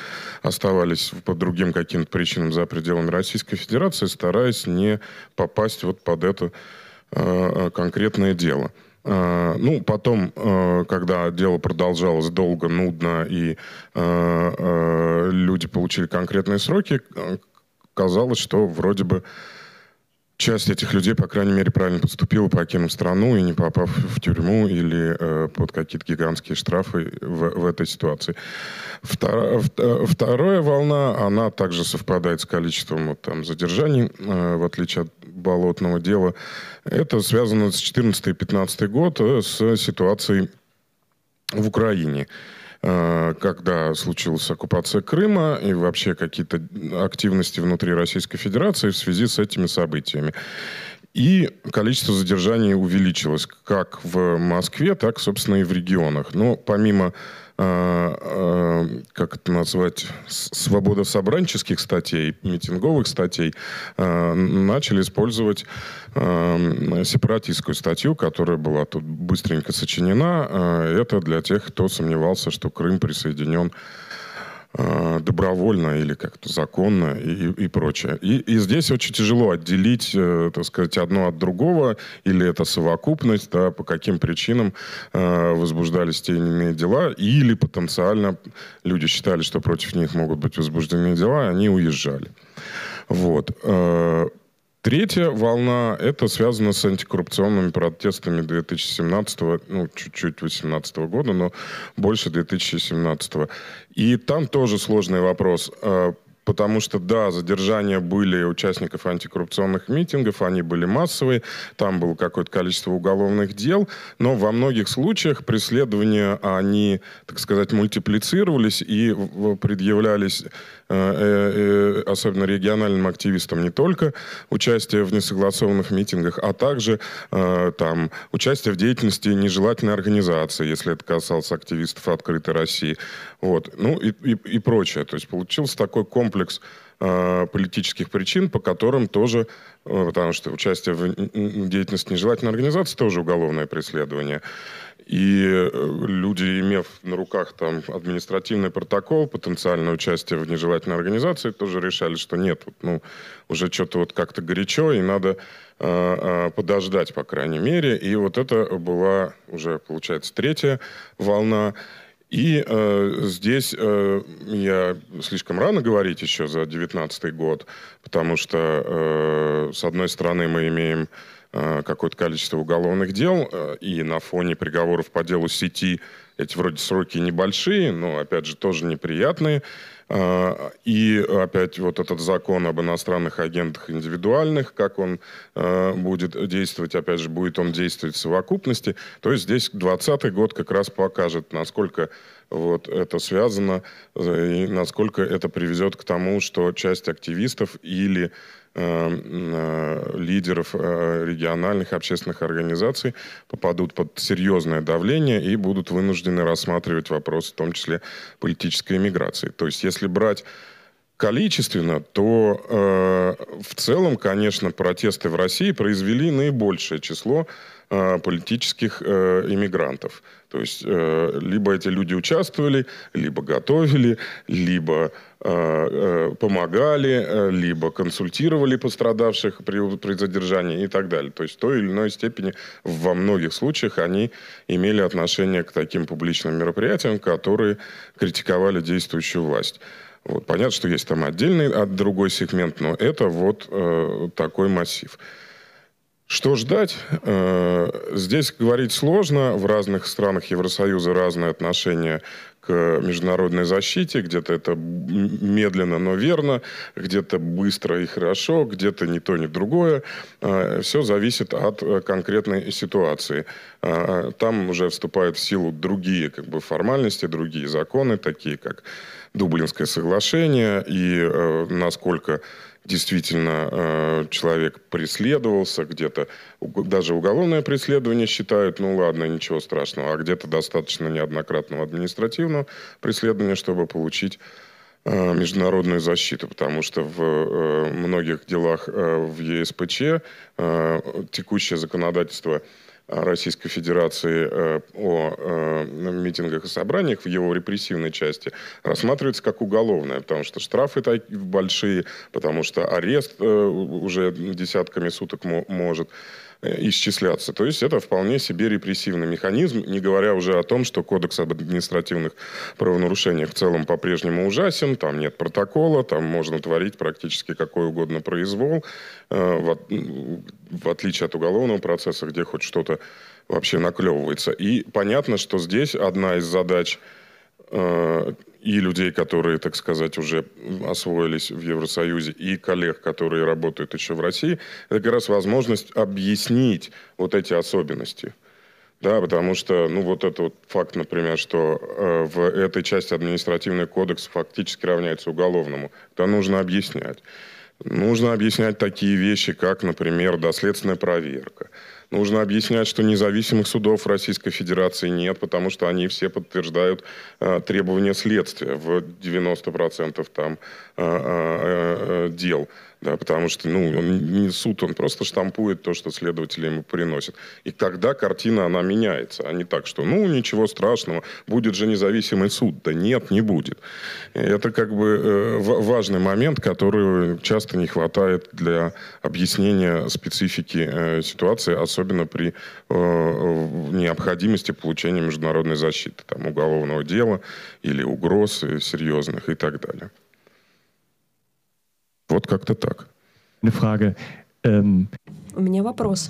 оставались по другим каким-то причинам за пределами Российской Федерации, стараясь не попасть вот под это конкретное дело. Потом, когда дело продолжалось долго, нудно, и люди получили конкретные сроки, казалось, что вроде бы часть этих людей, по крайней мере, правильно поступила, покинув страну и не попав в тюрьму или под какие-то гигантские штрафы в этой ситуации. Вторая волна, она также совпадает с количеством задержаний, в отличие от болотного дела. Это связано с 2014-2015 год, с ситуацией в Украине, когда случилась оккупация Крыма и вообще какие-то активности внутри Российской Федерации в связи с этими событиями. И количество задержаний увеличилось как в Москве, так, собственно, и в регионах. Но помимо, как это назвать, свободособранческих статей, митинговых статей, начали использовать сепаратистскую статью, которая была тут быстренько сочинена. Это для тех, кто сомневался, что Крым присоединен добровольно или как-то законно и прочее. И здесь очень тяжело отделить, так сказать, одно от другого, или это совокупность, да, по каким причинам возбуждались те или иные дела, или потенциально люди считали, что против них могут быть возбуждены дела, и они уезжали. Вот. Третья волна, это связано с антикоррупционными протестами 2017, чуть-чуть 2018 года, но больше 2017. И там тоже сложный вопрос, потому что, да, задержания были участников антикоррупционных митингов, они были массовые, там было какое-то количество уголовных дел, но во многих случаях преследования, они, так сказать, мультиплицировались и предъявлялись особенно региональным активистам не только участие в несогласованных митингах, а также участие в деятельности нежелательной организации, если это касалось активистов Открытой России, вот, и прочее. То есть получился такой комплекс комплекс политических причин, по которым тоже, потому что участие в деятельности нежелательной организации тоже уголовное преследование. И люди, имев на руках там административный протокол, потенциальное участие в нежелательной организации, тоже решали, что нет, ну, уже что-то вот как-то горячо, и надо подождать, по крайней мере. И вот это была уже, получается, третья волна. И здесь я слишком рано говорить еще за 2019 год, потому что, с одной стороны, мы имеем какое-то количество уголовных дел, и на фоне приговоров по делу сети эти вроде сроки небольшие, но, опять же, тоже неприятные. И опять вот этот закон об иностранных агентах индивидуальных, как он будет действовать, опять же, будет он действовать в совокупности. То есть здесь 2020 год как раз покажет, насколько вот это связано и насколько это приведет к тому, что часть активистов или лидеров региональных общественных организаций попадут под серьезное давление и будут вынуждены рассматривать вопросы, в том числе политической миграции. То есть, если брать количественно, то в целом, конечно, протесты в России произвели наибольшее число политических иммигрантов. То есть, либо эти люди участвовали, либо готовили, либо помогали, либо консультировали пострадавших при задержании и так далее. То есть, в той или иной степени, во многих случаях, они имели отношение к таким публичным мероприятиям, которые критиковали действующую власть. Вот. Понятно, что есть там отдельный, другой сегмент, но это вот такой массив. Что ждать? Здесь говорить сложно. В разных странах Евросоюза разные отношения к международной защите. Где-то это медленно, но верно. Где-то быстро и хорошо. Где-то ни то, ни другое. Все зависит от конкретной ситуации. Там уже вступают в силу другие формальности, другие законы, такие как Дублинское соглашение и насколько действительно человек преследовался, где-то даже уголовное преследование считают, ну ладно, ничего страшного, а где-то достаточно неоднократного административного преследования, чтобы получить международную защиту, потому что в многих делах в ЕСПЧ текущее законодательство Российской Федерации о митингах и собраниях в его репрессивной части рассматривается как уголовное, потому что штрафы такие большие, потому что арест уже десятками суток может исчисляться. То есть это вполне себе репрессивный механизм, не говоря уже о том, что кодекс об административных правонарушениях в целом по-прежнему ужасен, там нет протокола, там можно творить практически какой угодно произвол, в отличие от уголовного процесса, где хоть что-то вообще наклевывается. И понятно, что здесь одна из задач и людей, которые, так сказать, уже освоились в Евросоюзе, и коллег, которые работают еще в России, это как раз возможность объяснить вот эти особенности. Да, потому что, ну, вот этот вот факт, например, что в этой части административный кодекс фактически равняется уголовному, это нужно объяснять. Нужно объяснять такие вещи, как, например, доследственная проверка. Нужно объяснять, что независимых судов Российской Федерации нет, потому что они все подтверждают требования следствия в 90% там, дел. Да, потому что ну, суд, он просто штампует то, что следователи ему приносят. И тогда картина, она меняется. А не так, что ну, ничего страшного, будет же независимый суд. Да нет, не будет. Это как бы важный момент, который часто не хватает для объяснения специфики ситуации, особенно при необходимости получения международной защиты, там, уголовного дела или угроз серьезных и так далее. Вот как-то так. У меня вопрос.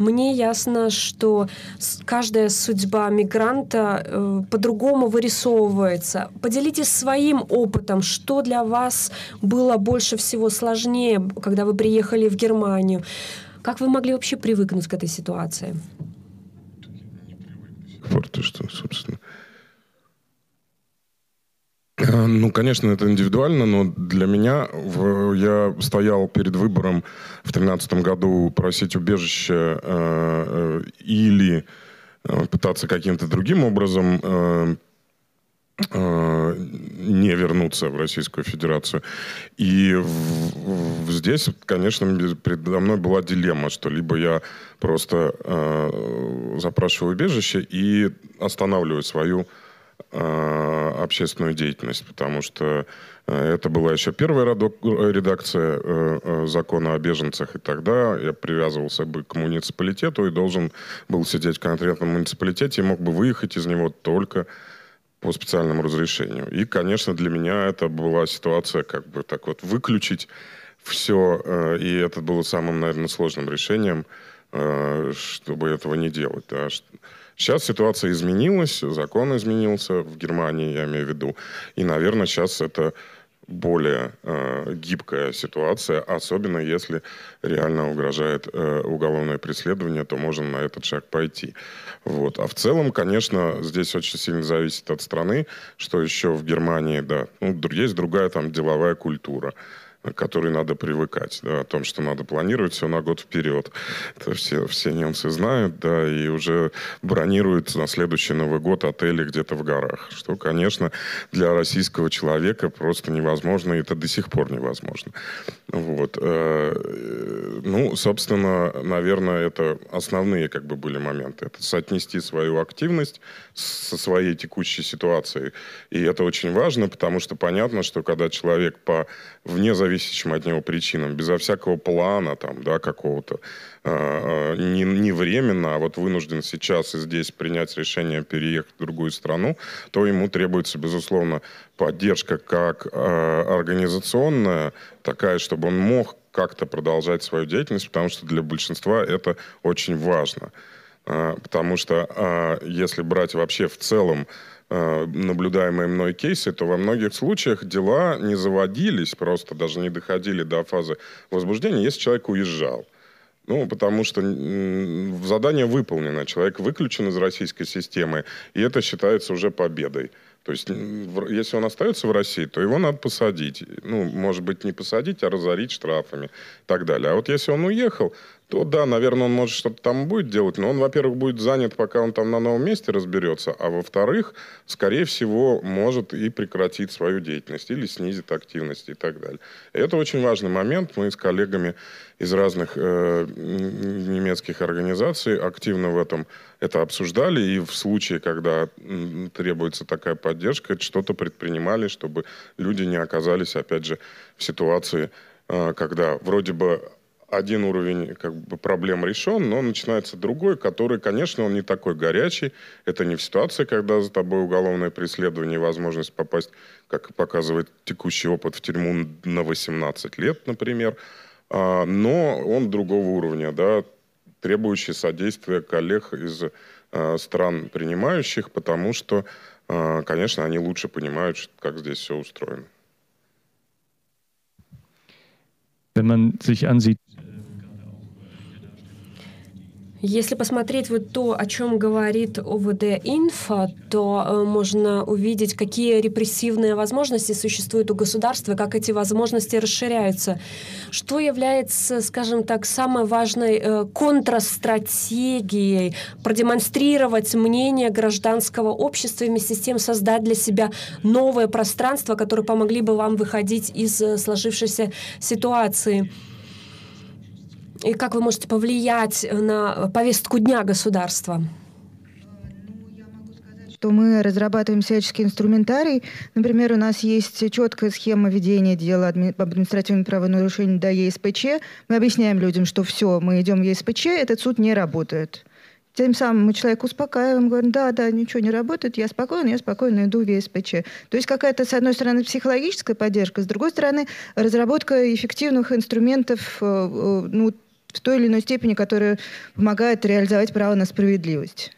Мне ясно, что каждая судьба мигранта по-другому вырисовывается. Поделитесь своим опытом, что для вас было больше всего сложнее, когда вы приехали в Германию. Как вы могли вообще привыкнуть к этой ситуации? Вот что, собственно. Ну, конечно, это индивидуально, но для меня я стоял перед выбором в 2013 году просить убежище или пытаться каким-то другим образом не вернуться в Российскую Федерацию. И здесь, конечно, передо мной была дилемма, что либо я просто запрашиваю убежище и останавливаю свою общественную деятельность, потому что это была еще первая редакция закона о беженцах, и тогда я привязывался бы к муниципалитету и должен был сидеть в конкретном муниципалитете и мог бы выехать из него только по специальному разрешению. И, конечно, для меня это была ситуация, как бы так вот выключить все, и это было самым, наверное, сложным решением, чтобы этого не делать. Да. Сейчас ситуация изменилась, закон изменился в Германии, я имею в виду. И, наверное, сейчас это более гибкая ситуация, особенно если реально угрожает уголовное преследование, то можно на этот шаг пойти. Вот. А в целом, конечно, здесь очень сильно зависит от страны, что еще в Германии, да, ну, есть другая там деловая культура, к которой надо привыкать, да, о том, что надо планировать все на год вперед. Это все немцы знают, да, и уже бронируют на следующий Новый год отели где-то в горах, что, конечно, для российского человека просто невозможно, и это до сих пор невозможно. Вот. Ну, собственно, наверное, это основные как бы были моменты. Это соотнести свою активность со своей текущей ситуацией. И это очень важно, потому что понятно, что когда человек по вне зависящим от него причинам, безо всякого плана там, да, какого-то, не временно, а вот вынужден сейчас и здесь принять решение переехать в другую страну, то ему требуется, безусловно, поддержка как организационная, такая, чтобы он мог как-то продолжать свою деятельность, потому что для большинства это очень важно. Потому что если брать вообще в целом наблюдаемые мной кейсы, то во многих случаях дела не заводились, просто даже не доходили до фазы возбуждения, если человек уезжал. Ну, потому что задание выполнено, человек выключен из российской системы, и это считается уже победой. То есть, если он остается в России, то его надо посадить. Ну, может быть, не посадить, а разорить штрафами и так далее. А вот если он уехал, то да, наверное, он может что-то там будет делать, но он, во-первых, будет занят, пока он там на новом месте разберется, а во-вторых, скорее всего, может и прекратить свою деятельность или снизит активность и так далее. И это очень важный момент. Мы с коллегами из разных немецких организаций активно в этом это обсуждали, и в случае, когда требуется такая поддержка, что-то предпринимали, чтобы люди не оказались, опять же, в ситуации, когда вроде бы один уровень как бы проблем решен, но начинается другой, который, конечно, он не такой горячий. Это не в ситуации, когда за тобой уголовное преследование и возможность попасть, как показывает текущий опыт, в тюрьму на 18 лет, например. Но он другого уровня, да, требующий содействия коллег из стран принимающих, потому что, конечно, они лучше понимают, как здесь все устроено. Если посмотреть вот то, о чем говорит ОВД-Инфо, то можно увидеть, какие репрессивные возможности существуют у государства, как эти возможности расширяются. Что является, скажем так, самой важной контрстратегией? Продемонстрировать мнение гражданского общества и вместе с тем создать для себя новое пространство, которое помогли бы вам выходить из сложившейся ситуации. И как вы можете повлиять на повестку дня государства? Что мы разрабатываем всяческий инструментарий. Например, у нас есть четкая схема ведения дела об административном правонарушении до ЕСПЧ. Мы объясняем людям, что все, мы идем в ЕСПЧ, этот суд не работает. Тем самым мы человека успокаиваем, говорим, да, ничего не работает, я спокойно иду в ЕСПЧ. То есть какая-то, с одной стороны, психологическая поддержка, с другой стороны, разработка эффективных инструментов, ну, в той или иной степени, которая помогает реализовать право на справедливость.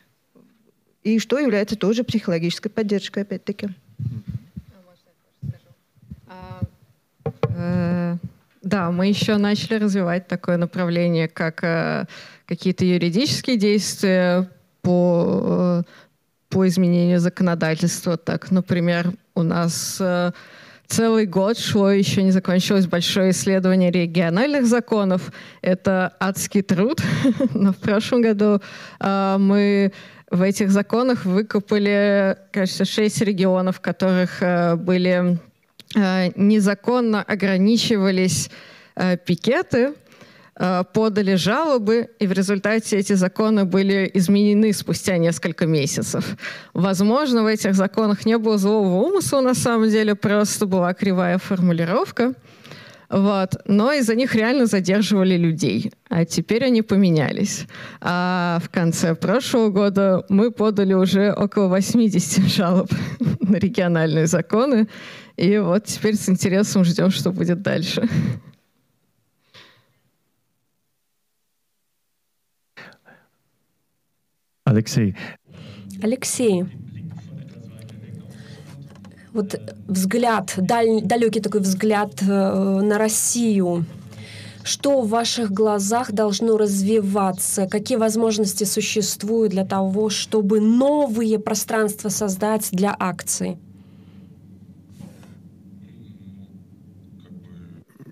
И что является тоже психологической поддержкой, опять-таки. Да, мы еще начали развивать такое направление, как какие-то юридические действия по изменению законодательства. Так, например, у нас Целый год шло, еще не закончилось, большое исследование региональных законов. Это адский труд. Но в прошлом году мы в этих законах выкопали, кажется, 6 регионов, в которых были незаконно ограничивались пикеты, подали жалобы, и в результате эти законы были изменены спустя несколько месяцев. Возможно, в этих законах не было злого умысла, на самом деле, просто была кривая формулировка. Вот. Но из-за них реально задерживали людей. А теперь они поменялись. А в конце прошлого года мы подали уже около 80 жалоб на региональные законы. И вот теперь с интересом ждем, что будет дальше. Алексей, вот взгляд, далекий такой взгляд на Россию. Что в ваших глазах должно развиваться? Какие возможности существуют для того, чтобы новые пространства создать для акций?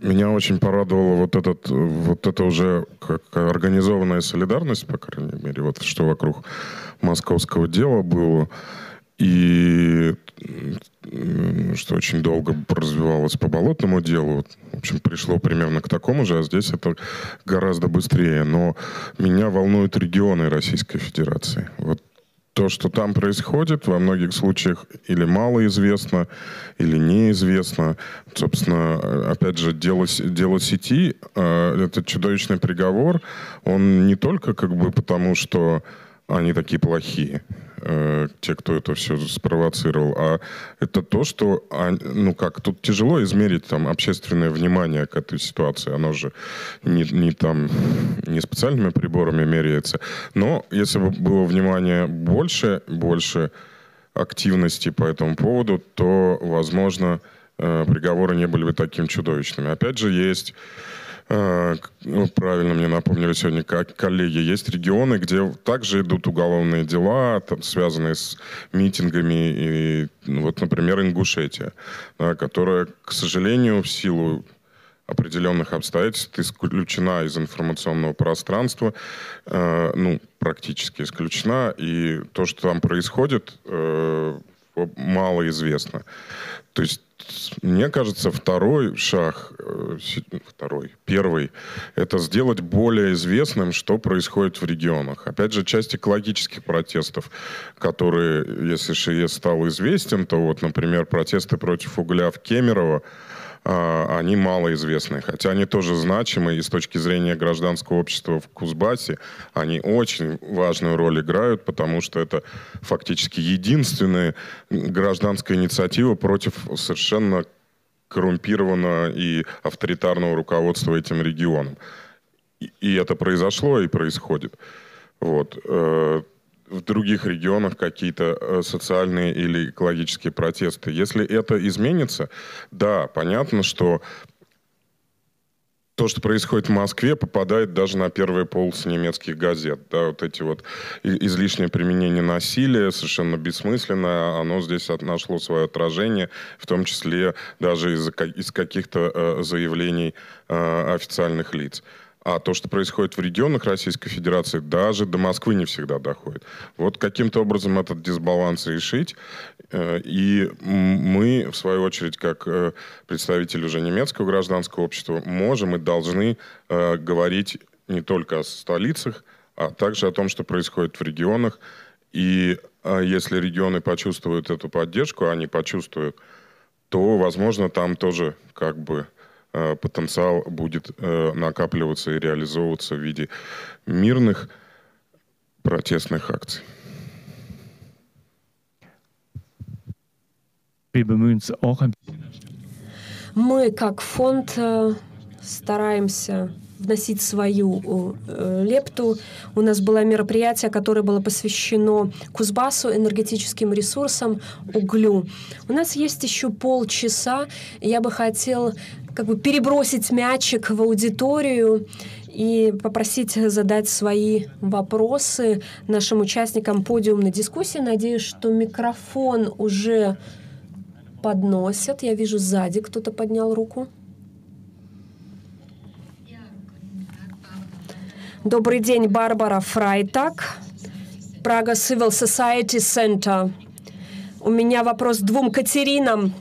Меня очень порадовала вот эта уже как организованная солидарность, по крайней мере, вот что вокруг московского дела было, и что очень долго развивалось по Болотному делу. В общем, пришло примерно к такому же, а здесь это гораздо быстрее. Но меня волнуют регионы Российской Федерации. Вот то, что там происходит, во многих случаях или малоизвестно, или неизвестно. Собственно, опять же, дело сети, этот чудовищный приговор, он не только как бы потому, что они такие плохие, те, кто это все спровоцировал, а это то, что, ну как, тут тяжело измерить там общественное внимание к этой ситуации, оно же не специальными приборами меряется, но если бы было внимание больше активности по этому поводу, то, возможно, приговоры не были бы такими чудовищными. Опять же, есть... Правильно мне напомнили сегодня коллеги, есть регионы, где также идут уголовные дела, там, связанные с митингами. И, вот, например, Ингушетия, да, которая, к сожалению, в силу определенных обстоятельств исключена из информационного пространства, ну, практически исключена, и то, что там происходит, мало известно. То есть, мне кажется, второй шаг, первый, это сделать более известным, что происходит в регионах. Опять же, часть экологических протестов, которые, если ШИЕС стал известен, то вот, например, протесты против угля в Кемерово, они малоизвестны, хотя они тоже значимы, и с точки зрения гражданского общества в Кузбассе они очень важную роль играют, потому что это фактически единственная гражданская инициатива против совершенно коррумпированного и авторитарного руководства этим регионом. И это произошло и происходит. Вот. В других регионах какие-то социальные или экологические протесты. Если это изменится, да, понятно, что то, что происходит в Москве, попадает даже на первые полосы немецких газет. Да, вот эти вот излишнее применение насилия, совершенно бессмысленное, оно здесь нашло свое отражение, в том числе даже из каких-то заявлений официальных лиц. А то, что происходит в регионах Российской Федерации, даже до Москвы не всегда доходит. Вот каким-то образом этот дисбаланс решить. И мы, в свою очередь, как представители уже немецкого гражданского общества, можем и должны говорить не только о столицах, а также о том, что происходит в регионах. И если регионы почувствуют эту поддержку, они почувствуют, то, возможно, там тоже как бы... потенциал будет накапливаться и реализовываться в виде мирных протестных акций. Мы, как фонд, стараемся вносить свою лепту. У нас было мероприятие, которое было посвящено Кузбассу, энергетическим ресурсам, углю. У нас есть еще полчаса. Я бы хотел как бы перебросить мячик в аудиторию и попросить задать свои вопросы нашим участникам подиумной дискуссии. Надеюсь, что микрофон уже подносят. Я вижу, сзади кто-то поднял руку. Добрый день, Барбара Фрайтак, Praga Civil Society Center. У меня вопрос двум Катеринам.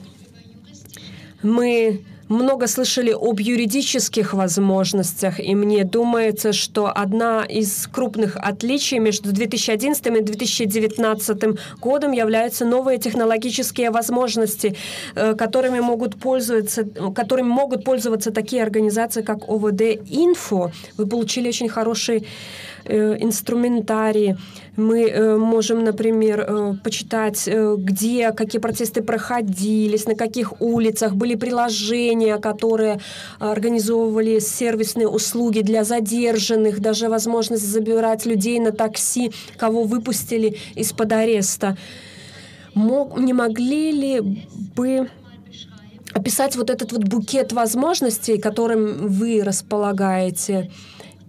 Мы много слышали об юридических возможностях, и мне думается, что одна из крупных отличий между 2011 и 2019 годом являются новые технологические возможности, которыми могут пользоваться такие организации, как ОВД-Инфо. Вы получили очень хороший инструментарий. Мы можем, например, почитать, где какие протесты проходились, на каких улицах, были приложения, которые организовывали сервисные услуги для задержанных, даже возможность забирать людей на такси, кого выпустили из-под ареста. Не могли ли бы описать вот этот вот букет возможностей, которым вы располагаете?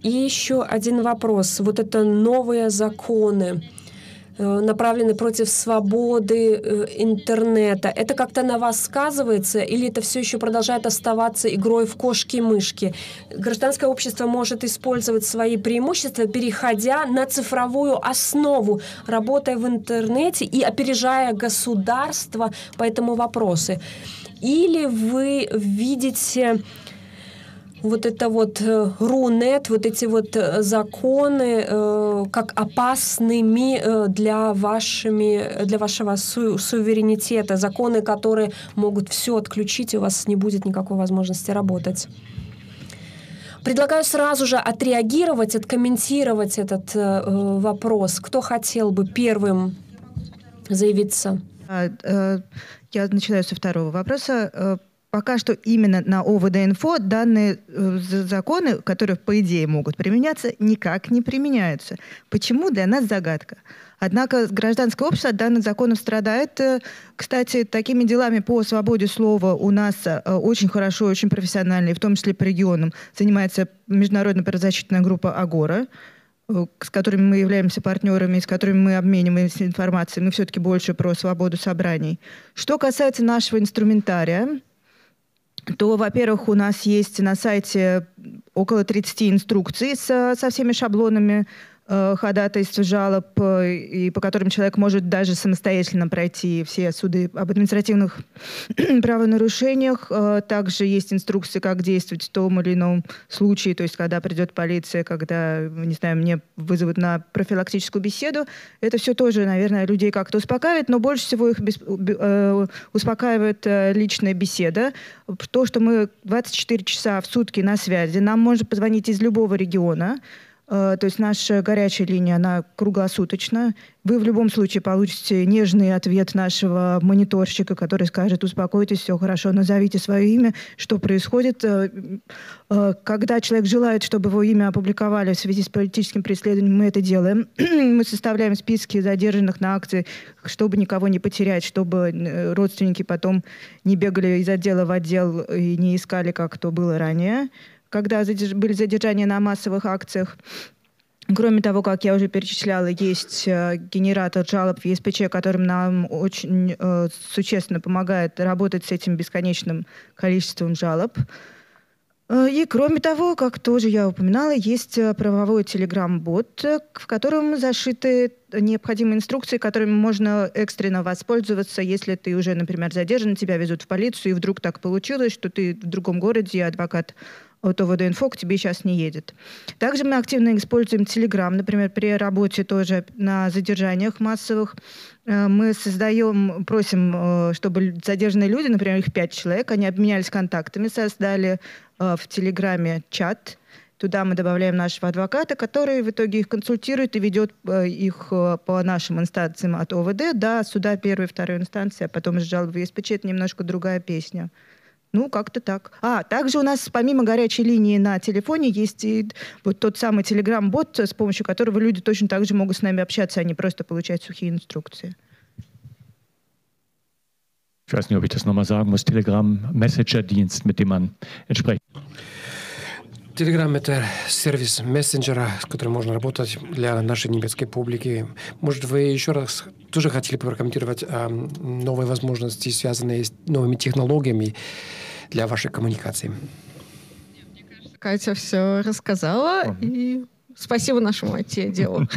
И еще один вопрос. Вот это новые законы, направленные против свободы интернета. Это как-то на вас сказывается или это все еще продолжает оставаться игрой в кошки-мышки? Гражданское общество может использовать свои преимущества, переходя на цифровую основу, работая в интернете и опережая государство по этому вопросу. Или вы видите... вот это вот рунет, вот эти вот законы как опасными для вашего суверенитета, законы, которые могут все отключить, и у вас не будет никакой возможности работать. Предлагаю сразу же отреагировать, откомментировать этот вопрос. Кто хотел бы первым заявиться? Я начинаю со второго вопроса. Пока что именно на ОВД-Инфо данные законы, которые, по идее, могут применяться, никак не применяются. Почему? Для нас загадка. Однако гражданское общество от данных законов страдает. Кстати, такими делами по свободе слова у нас очень хорошо, очень профессионально, и в том числе по регионам, занимается Международная правозащитная группа «Агора», с которыми мы являемся партнерами, с которыми мы обмениваемся информацией. Мы все-таки больше про свободу собраний. Что касается нашего инструментария, то, во-первых, у нас есть на сайте около 30 инструкций со всеми шаблонами ходатайств, жалоб, и по которым человек может даже самостоятельно пройти все суды об административных правонарушениях. Также есть инструкции, как действовать в том или ином случае, то есть когда придет полиция, когда, не знаю, мне вызовут на профилактическую беседу. Это все тоже, наверное, людей как-то успокаивает, но больше всего их успокаивает личная беседа. То, что мы 24 часа в сутки на связи, нам можно позвонить из любого региона. То есть наша горячая линия, она круглосуточна. Вы в любом случае получите нежный ответ нашего мониторщика, который скажет: успокойтесь, все хорошо, назовите свое имя, что происходит. Когда человек желает, чтобы его имя опубликовали в связи с политическим преследованием, мы это делаем. Мы составляем списки задержанных на акции, чтобы никого не потерять, чтобы родственники потом не бегали из отдела в отдел и не искали, как то было ранее, когда были задержания на массовых акциях. Кроме того, как я уже перечисляла, есть генератор жалоб в ЕСПЧ, которым нам очень существенно помогает работать с этим бесконечным количеством жалоб. И кроме того, как тоже я упоминала, есть правовой телеграм-бот, в котором зашиты необходимые инструкции, которыми можно экстренно воспользоваться, если ты уже, например, задержан, тебя везут в полицию, и вдруг так получилось, что ты в другом городе, и адвокат от ОВД-Инфо к тебе сейчас не едет. Также мы активно используем Телеграм, например, при работе тоже на задержаниях массовых. Мы создаем, просим, чтобы задержанные люди, например, их 5 человек, они обменялись контактами, создали в Телеграме чат. Туда мы добавляем нашего адвоката, который в итоге их консультирует и ведет их по нашим инстанциям от ОВД до суда первой и второй инстанции, а потом из жалоб в ЕСПЧ. Это немножко другая песня. Ну, как-то так. Также у нас помимо горячей линии на телефоне есть и вот тот самый телеграм-бот, с помощью которого люди точно так же могут с нами общаться, а не просто получать сухие инструкции. Ich weiß nicht, ob ich das nochmal sagen muss. Telegram-Messenger-Dienst, mit dem man entspricht. Телеграм — это сервис мессенджера, с которым можно работать для нашей немецкой публики. Может, вы еще раз тоже хотели прокомментировать новые возможности, связанные с новыми технологиями для вашей коммуникации? Мне кажется, Катя все рассказала. И спасибо нашему IT-отделу.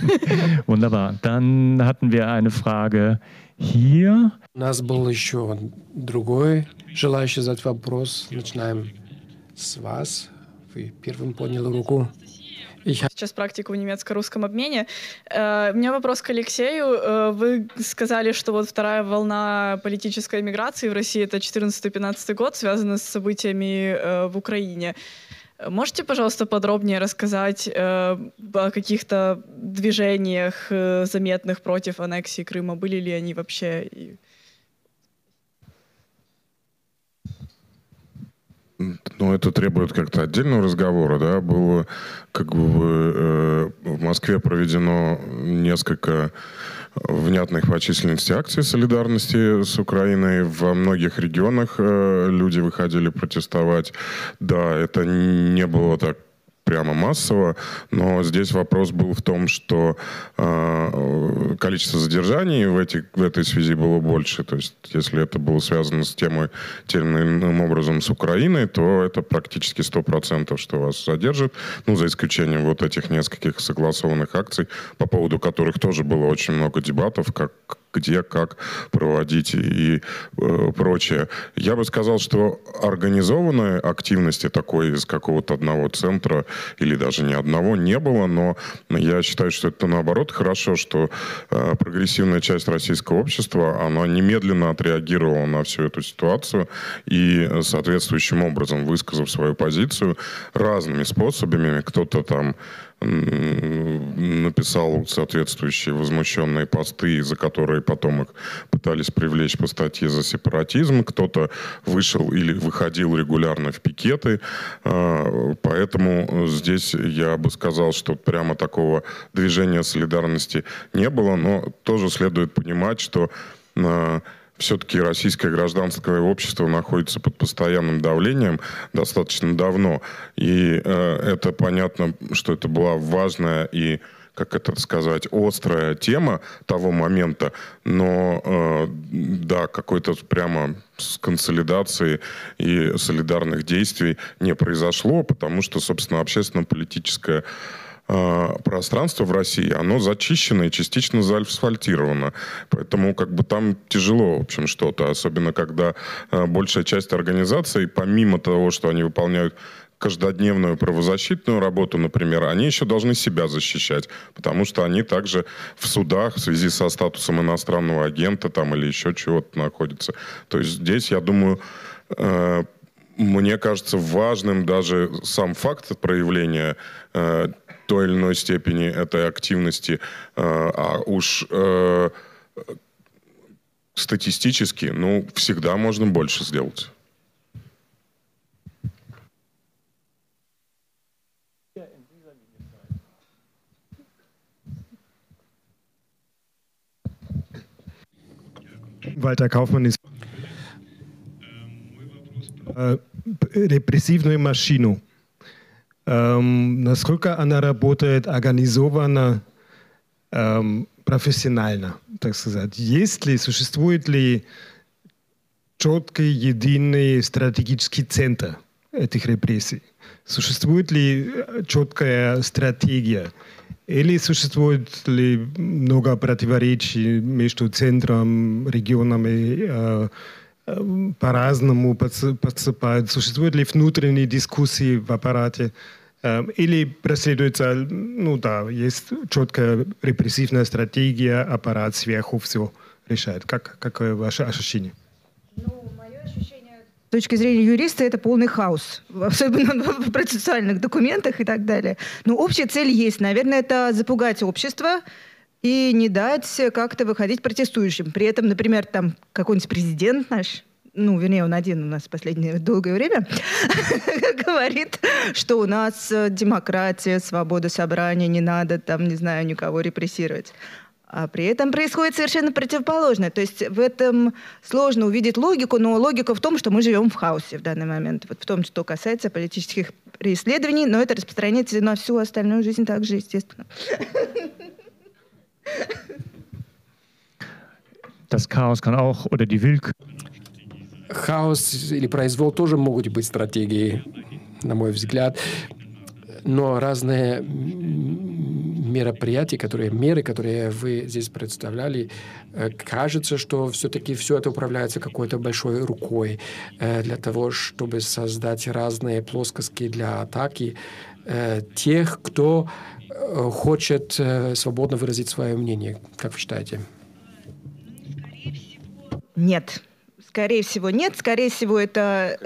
Wunderbar. Dann hatten wir eine Frage hier. У нас был еще другой желающий задать вопрос. Начинаем с вас. Вы первым подняли руку. Сейчас практика в немецко-русском обмене. У меня вопрос к Алексею. Вы сказали, что вот вторая волна политической миграции в России, это 2014-2015 год, связана с событиями в Украине. Можете, пожалуйста, подробнее рассказать о каких-то движениях заметных против аннексии Крыма? Были ли они вообще? Ну, это требует как-то отдельного разговора, да, было как бы в Москве проведено несколько внятных по численности акций солидарности с Украиной. Во многих регионах люди выходили протестовать. Да, это не было так прямо массово, но здесь вопрос был в том, что количество задержаний в этой связи было больше. То есть, если это было связано с темой тем или иным образом с Украиной, то это практически 100%, что вас задержит. Ну, за исключением вот этих нескольких согласованных акций, по поводу которых тоже было очень много дебатов, как где, как проводить и прочее. Я бы сказал, что организованной активности такой из какого-то одного центра или даже ни одного не было, но я считаю, что это наоборот хорошо, что прогрессивная часть российского общества, она немедленно отреагировала на всю эту ситуацию и соответствующим образом, высказав свою позицию разными способами, кто-то там написал соответствующие возмущенные посты, за которые потом их пытались привлечь по статье за сепаратизм. Кто-то вышел или выходил регулярно в пикеты. Поэтому здесь я бы сказал, что прямо такого движения солидарности не было. Но тоже следует понимать, что все-таки российское гражданское общество находится под постоянным давлением достаточно давно. И это понятно, что это была важная и, как это сказать, острая тема того момента, но, да, какой-то прямо с консолидацией и солидарных действий не произошло, потому что, собственно, общественно-политическое пространство в России, оно зачищено и частично заасфальтировано. Поэтому как бы там тяжело, в общем, что-то. Особенно, когда большая часть организаций, помимо того, что они выполняют каждодневную правозащитную работу, например, они еще должны себя защищать, потому что они также в судах в связи со статусом иностранного агента там, или еще чего-то находятся. То есть здесь, я думаю, мне кажется важным даже сам факт проявления той или иной степени этой активности, а уж статистически, ну, всегда можно больше сделать. Walter Kaufmann ist репрессивную машину. Насколько она работает организованно, профессионально, так сказать? Есть ли, существует ли четкий, единый стратегический центр этих репрессий? Существует ли четкая стратегия? Или существует ли много противоречий между центром, регионами, по-разному подступают? Существуют ли внутренние дискуссии в аппарате? Или преследуется, ну да, есть четкая репрессивная стратегия, аппарат сверху все решает. Какое ваше ощущение? Ну, мое ощущение с точки зрения юриста — это полный хаос, особенно в процессуальных документах и так далее. Но общая цель есть. Наверное, это запугать общество и не дать как-то выходить протестующим. При этом, например, там какой-нибудь президент наш, ну, вернее, он один у нас в последнее долгое время, говорит, что у нас демократия, свобода собрания, не надо там, не знаю, никого репрессировать. А при этом происходит совершенно противоположное. То есть в этом сложно увидеть логику, но логика в том, что мы живем в хаосе в данный момент, вот в том, что касается политических преследований, но это распространяется на всю остальную жизнь также, естественно. Хаос или произвол тоже могут быть стратегией, на мой взгляд. Но разные мероприятия, меры, которые вы здесь представляли, кажется, что все-таки все это управляется какой-то большой рукой для того, чтобы создать разные плоскости для атаки тех, кто хочет свободно выразить свое мнение. Как вы считаете? Нет. Скорее всего, нет. Скорее всего, это...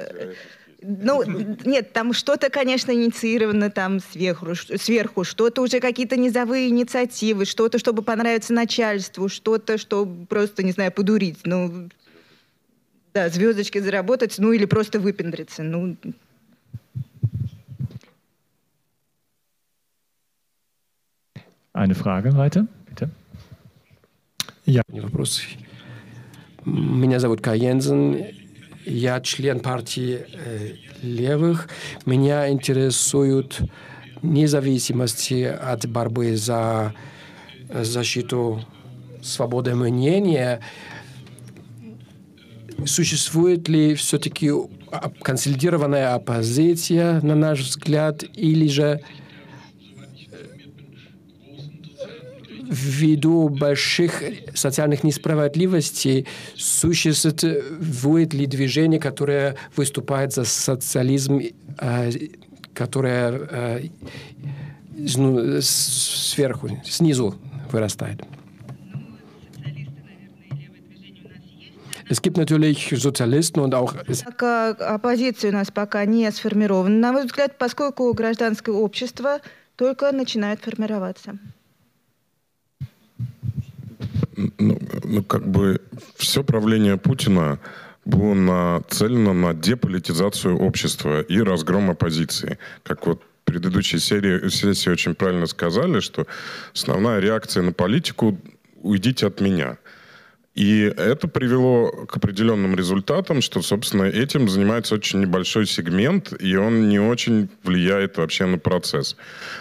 Ну, нет, там что-то, конечно, инициировано там сверху, что-то уже какие-то низовые инициативы, что-то, чтобы понравиться начальству, что-то, чтобы просто, не знаю, подурить, ну, да, звездочки заработать, ну, или просто выпендриться, ну... Eine Frage weiter, bitte. Ja, вопрос. Меня зовут Каензен. Я член партии левых. Меня интересует независимость от борьбы за защиту свободы мнения. Существует ли все-таки консолидированная оппозиция, на наш взгляд, или же ввиду больших социальных несправедливостей существует ли движение, которое выступает за социализм, которое сверху, снизу вырастает? Es gibt natürlich Sozialisten und auch... Оппозиция у нас пока не сформирована, на мой взгляд, поскольку гражданское общество только начинает формироваться. Ну, как бы все правление Путина было нацелено на деполитизацию общества и разгром оппозиции. Как вот в предыдущей сессии очень правильно сказали, что основная реакция на политику – уйдите от меня. И это привело к определенным результатам, что, собственно, этим занимается очень небольшой сегмент, и он не очень влияет вообще на процесс.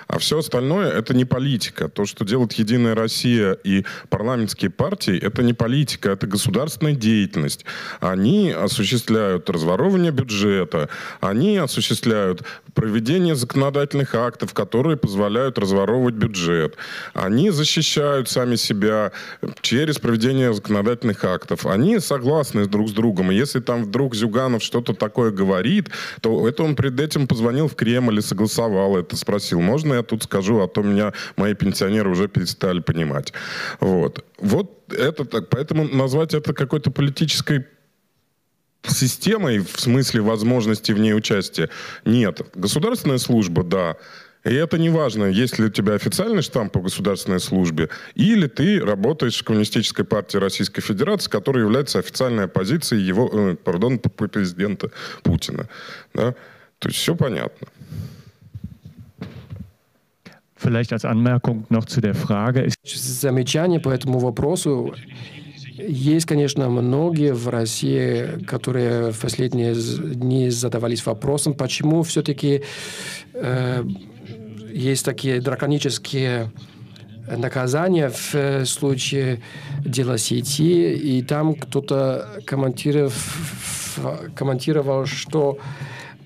А все остальное — это не политика. То, что делает «Единая Россия» и парламентские партии — это не политика, это государственная деятельность. Они осуществляют разворовывание бюджета, они осуществляют проведение законодательных актов, которые позволяют разворовывать бюджет. Они защищают сами себя через проведение законодательных актов. Они согласны друг с другом. И если там вдруг Зюганов что-то такое говорит, то это он перед этим позвонил в Кремль и согласовал это, спросил, можно я тут скажу, а то меня мои пенсионеры уже перестали понимать. Вот. Вот это так. Поэтому назвать это какой-то политической системой, в смысле возможности в ней участия, нет. Государственная служба, да. И это не важно, есть ли у тебя официальный штамп по государственной службе, или ты работаешь в Коммунистической партии Российской Федерации, которая является официальной оппозицией его, президента Путина. Да? То есть все понятно. Замечание по этому вопросу. Есть, конечно, многие в России, которые в последние дни задавались вопросом, почему все-таки есть такие драконические наказания в случае дела сети, и там кто-то комментировал, что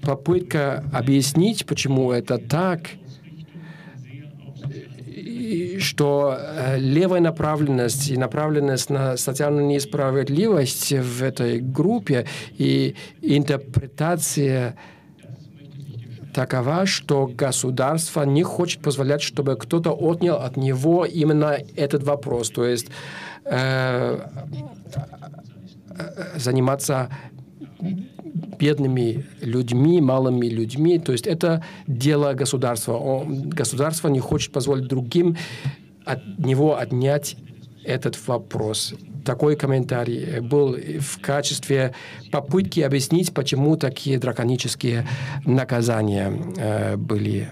попытка объяснить, почему это так, что левая направленность и направленность на социальную несправедливость в этой группе и интерпретация такова, что государство не хочет позволять, чтобы кто-то отнял от него именно этот вопрос, то есть заниматься бедными людьми, малыми людьми. То есть это дело государства. Государство не хочет позволить другим от него отнять этот вопрос. Такой комментарий был в качестве попытки объяснить, почему такие драконические наказания были.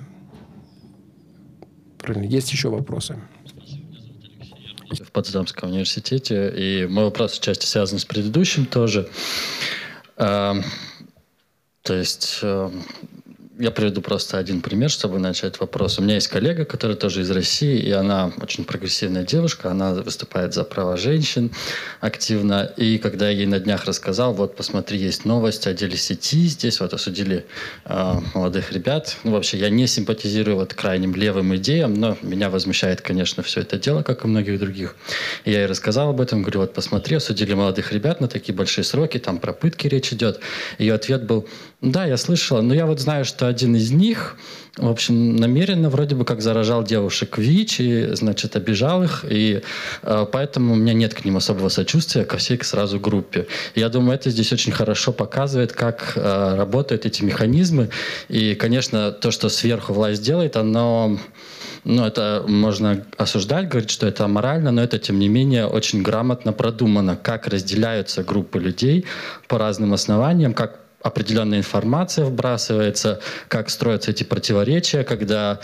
Есть еще вопросы? в Потсдамском университете. И мой вопрос отчасти связан с предыдущим тоже. То есть я приведу просто один пример, чтобы начать вопрос. У меня есть коллега, которая тоже из России, и она очень прогрессивная девушка, она выступает за права женщин активно. И когда я ей на днях рассказал, вот посмотри, есть новость о деле сети, здесь вот осудили молодых ребят. Ну, вообще, я не симпатизирую вот крайним левым идеям, но меня возмущает, конечно, все это дело, как и многих других. И я ей рассказал об этом, говорю, вот посмотри, осудили молодых ребят на такие большие сроки, там про пытки речь идет. Ее ответ был, да, я слышала, но я вот знаю, что один из них, в общем, намеренно вроде бы как заражал девушек ВИЧ и, значит, обижал их, и поэтому у меня нет к ним особого сочувствия, ко всей сразу группе. Я думаю, это здесь очень хорошо показывает, как работают эти механизмы, и, конечно, то, что сверху власть делает, оно... Ну, это можно осуждать, говорить, что это аморально, но это, тем не менее, очень грамотно продумано, как разделяются группы людей по разным основаниям, как определенная информация вбрасывается, как строятся эти противоречия, когда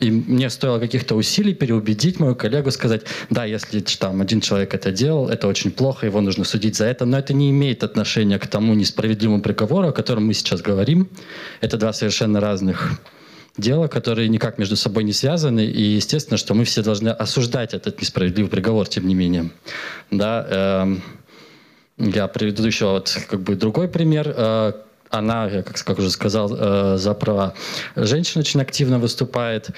и мне стоило каких-то усилий переубедить мою коллегу, сказать, да, если там один человек это делал, это очень плохо, его нужно судить за это, но это не имеет отношения к тому несправедливому приговору, о котором мы сейчас говорим. Это два совершенно разных дела, которые никак между собой не связаны, и естественно, что мы все должны осуждать этот несправедливый приговор, тем не менее. Да, я приведу еще вот как бы другой пример. Она, я как уже сказал, за права женщин очень активно выступает.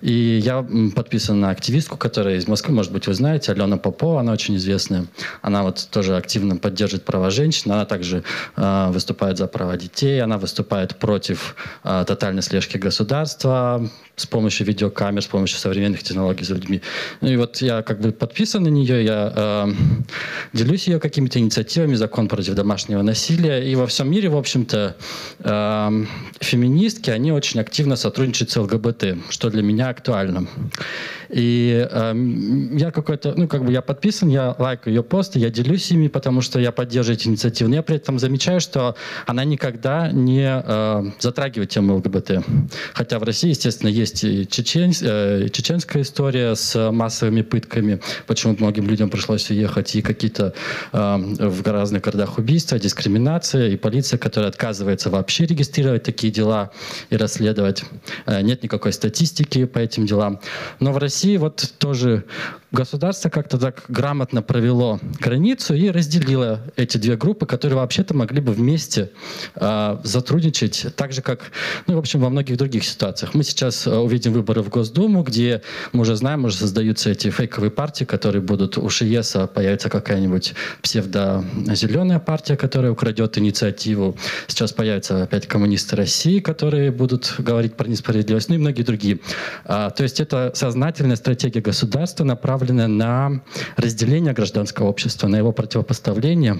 И я подписан на активистку, которая из Москвы, может быть, вы знаете, Алена Попо, она очень известная. Она вот тоже активно поддерживает права женщин, она также выступает за права детей, она выступает против тотальной слежки государства с помощью видеокамер, с помощью современных технологий за людьми. Ну и вот я как бы подписан на нее, я делюсь ее какими-то инициативами, закон против домашнего насилия. И во всем мире, в общем-то, феминистки, они очень активно сотрудничают с ЛГБТ, что для меня актуально. И я какой-то, ну как бы я подписан, я лайкаю ее посты, я делюсь ими, потому что я поддерживаю эти инициативы. Но я при этом замечаю, что она никогда не затрагивает тему ЛГБТ. Хотя в России, естественно, есть и чеченская история с массовыми пытками, почему многим людям пришлось уехать, и какие-то в разных городах убийства, дискриминация, и полиция, которая отказывается вообще регистрировать такие дела и расследовать. Нет никакой статистики по этим делам. Но в России вот тоже государство как-то так грамотно провело границу и разделило эти две группы, которые вообще-то могли бы вместе сотрудничать, так же как, ну, в общем, во многих других ситуациях. Мы сейчас увидим выборы в Госдуму, где мы уже знаем, уже создаются эти фейковые партии, которые будут у ШИЕСа, появится какая-нибудь псевдо-зеленая партия, которая украдет инициативу. Сейчас появятся опять коммунисты России, которые будут говорить про несправедливость, ну и многие другие. То есть это сознательная стратегия государства, направленная на разделение гражданского общества, на его противопоставление.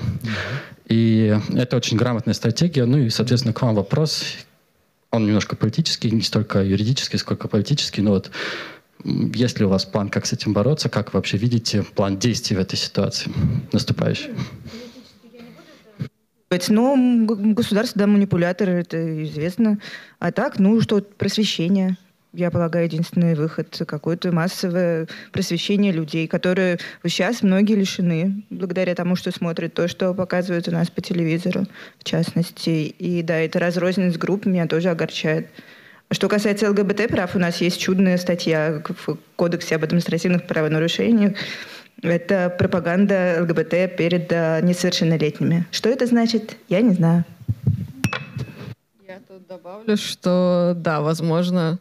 И это очень грамотная стратегия. Ну и, соответственно, к вам вопрос. Он немножко политический, не столько юридический, сколько политический. Но вот есть ли у вас план, как с этим бороться? Как вы вообще видите план действий в этой ситуации наступающей? Но государство, да, манипулятор, это известно. А так, ну что, просвещение. Я полагаю, единственный выход — какое-то массовое просвещение людей, которые сейчас многие лишены, благодаря тому, что смотрят то, что показывают у нас по телевизору, в частности. И да, эта разрозненность групп меня тоже огорчает. Что касается ЛГБТ-прав, у нас есть чудная статья в Кодексе об административных правонарушениях. Это пропаганда ЛГБТ перед несовершеннолетними. Что это значит, я не знаю. Я тут добавлю, что да, возможно...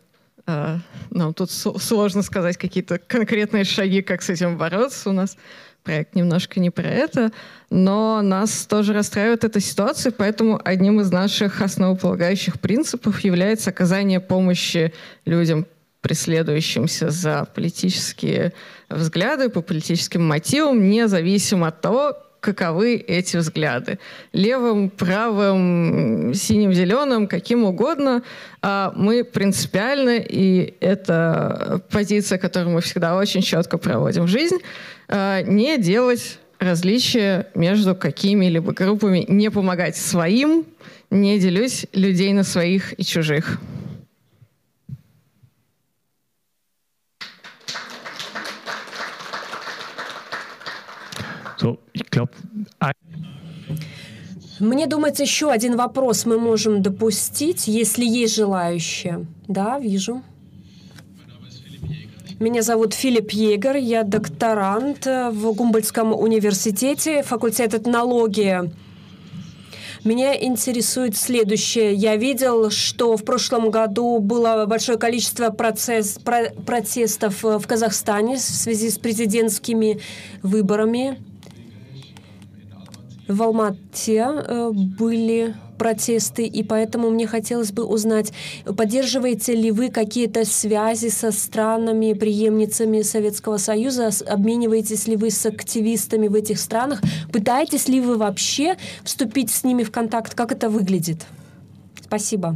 Нам тут сложно сказать какие-то конкретные шаги, как с этим бороться. У нас проект немножко не про это, но нас тоже расстраивает эта ситуация, поэтому одним из наших основополагающих принципов является оказание помощи людям, преследующимся за политические взгляды, по политическим мотивам, независимо от того, каковы эти взгляды. Левым, правым, синим, зеленым, каким угодно. Мы принципиально, и это позиция, которую мы всегда очень четко проводим в жизнь, не делать различия между какими-либо группами, не помогать своим, не делить людей на своих и чужих. So, ich glaub, мне думается, еще один вопрос мы можем допустить, если есть желающие. Да, вижу. Меня зовут Филипп Егер, я докторант в Гумбольдтском университете, факультет этнологии. Меня интересует следующее. Я видел, что в прошлом году было большое количество протестов в Казахстане в связи с президентскими выборами. В Алмате были протесты, и поэтому мне хотелось бы узнать, поддерживаете ли вы какие-то связи со странами, преемницами Советского Союза, обмениваетесь ли вы с активистами в этих странах, пытаетесь ли вы вообще вступить с ними в контакт, как это выглядит? Спасибо.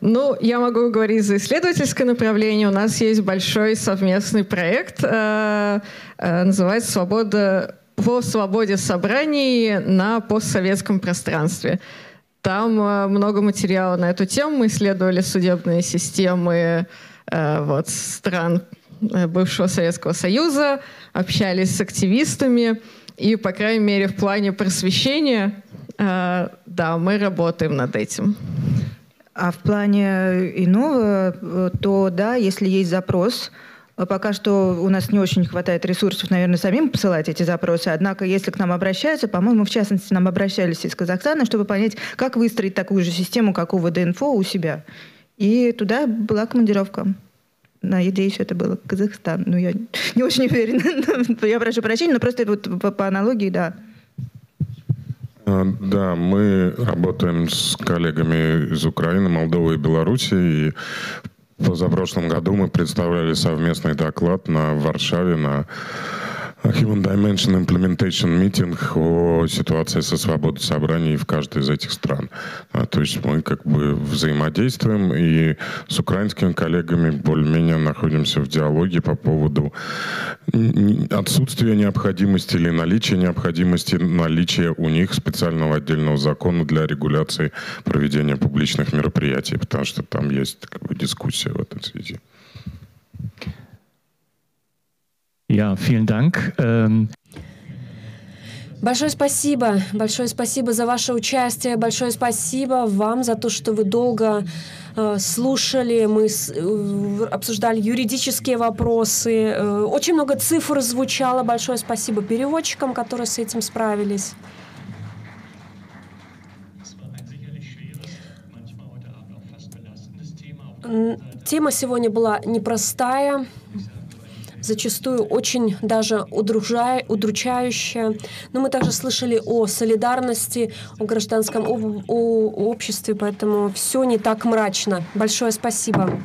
Ну, я могу говорить за исследовательское направление. У нас есть большой совместный проект, называется «Свобода по свободе собраний на постсоветском пространстве». Там много материала на эту тему. Мы исследовали судебные системы стран бывшего Советского Союза, общались с активистами. И, по крайней мере, в плане просвещения, да, мы работаем над этим. А в плане иного, то да, если есть запрос, пока что у нас не очень хватает ресурсов, наверное, самим посылать эти запросы. Однако, если к нам обращаются, по-моему, в частности, нам обращались из Казахстана, чтобы понять, как выстроить такую же систему, как ОВД-Инфо у себя. И туда была командировка. Надеюсь, это было Казахстан. Ну, я не очень уверена. Я прошу прощения, но просто вот по аналогии, да. Да, мы работаем с коллегами из Украины, Молдовы и Белоруссии. И в позапрошлом году мы представляли совместный доклад в Варшаве на Human Dimension Implementation Meeting о ситуации со свободой собраний в каждой из этих стран. То есть мы как бы взаимодействуем и с украинскими коллегами более-менее находимся в диалоге по поводу отсутствия необходимости или наличия необходимости наличия у них специального отдельного закона для регуляции проведения публичных мероприятий, потому что там есть как бы дискуссия в этой связи. Ja, vielen Dank. Большое спасибо за ваше участие, большое спасибо вам за то, что вы долго слушали, мы обсуждали юридические вопросы, очень много цифр звучало, большое спасибо переводчикам, которые с этим справились. Тема сегодня была непростая. Зачастую очень даже удручающая. Но мы также слышали о солидарности, о гражданском обществе, поэтому все не так мрачно. Большое спасибо.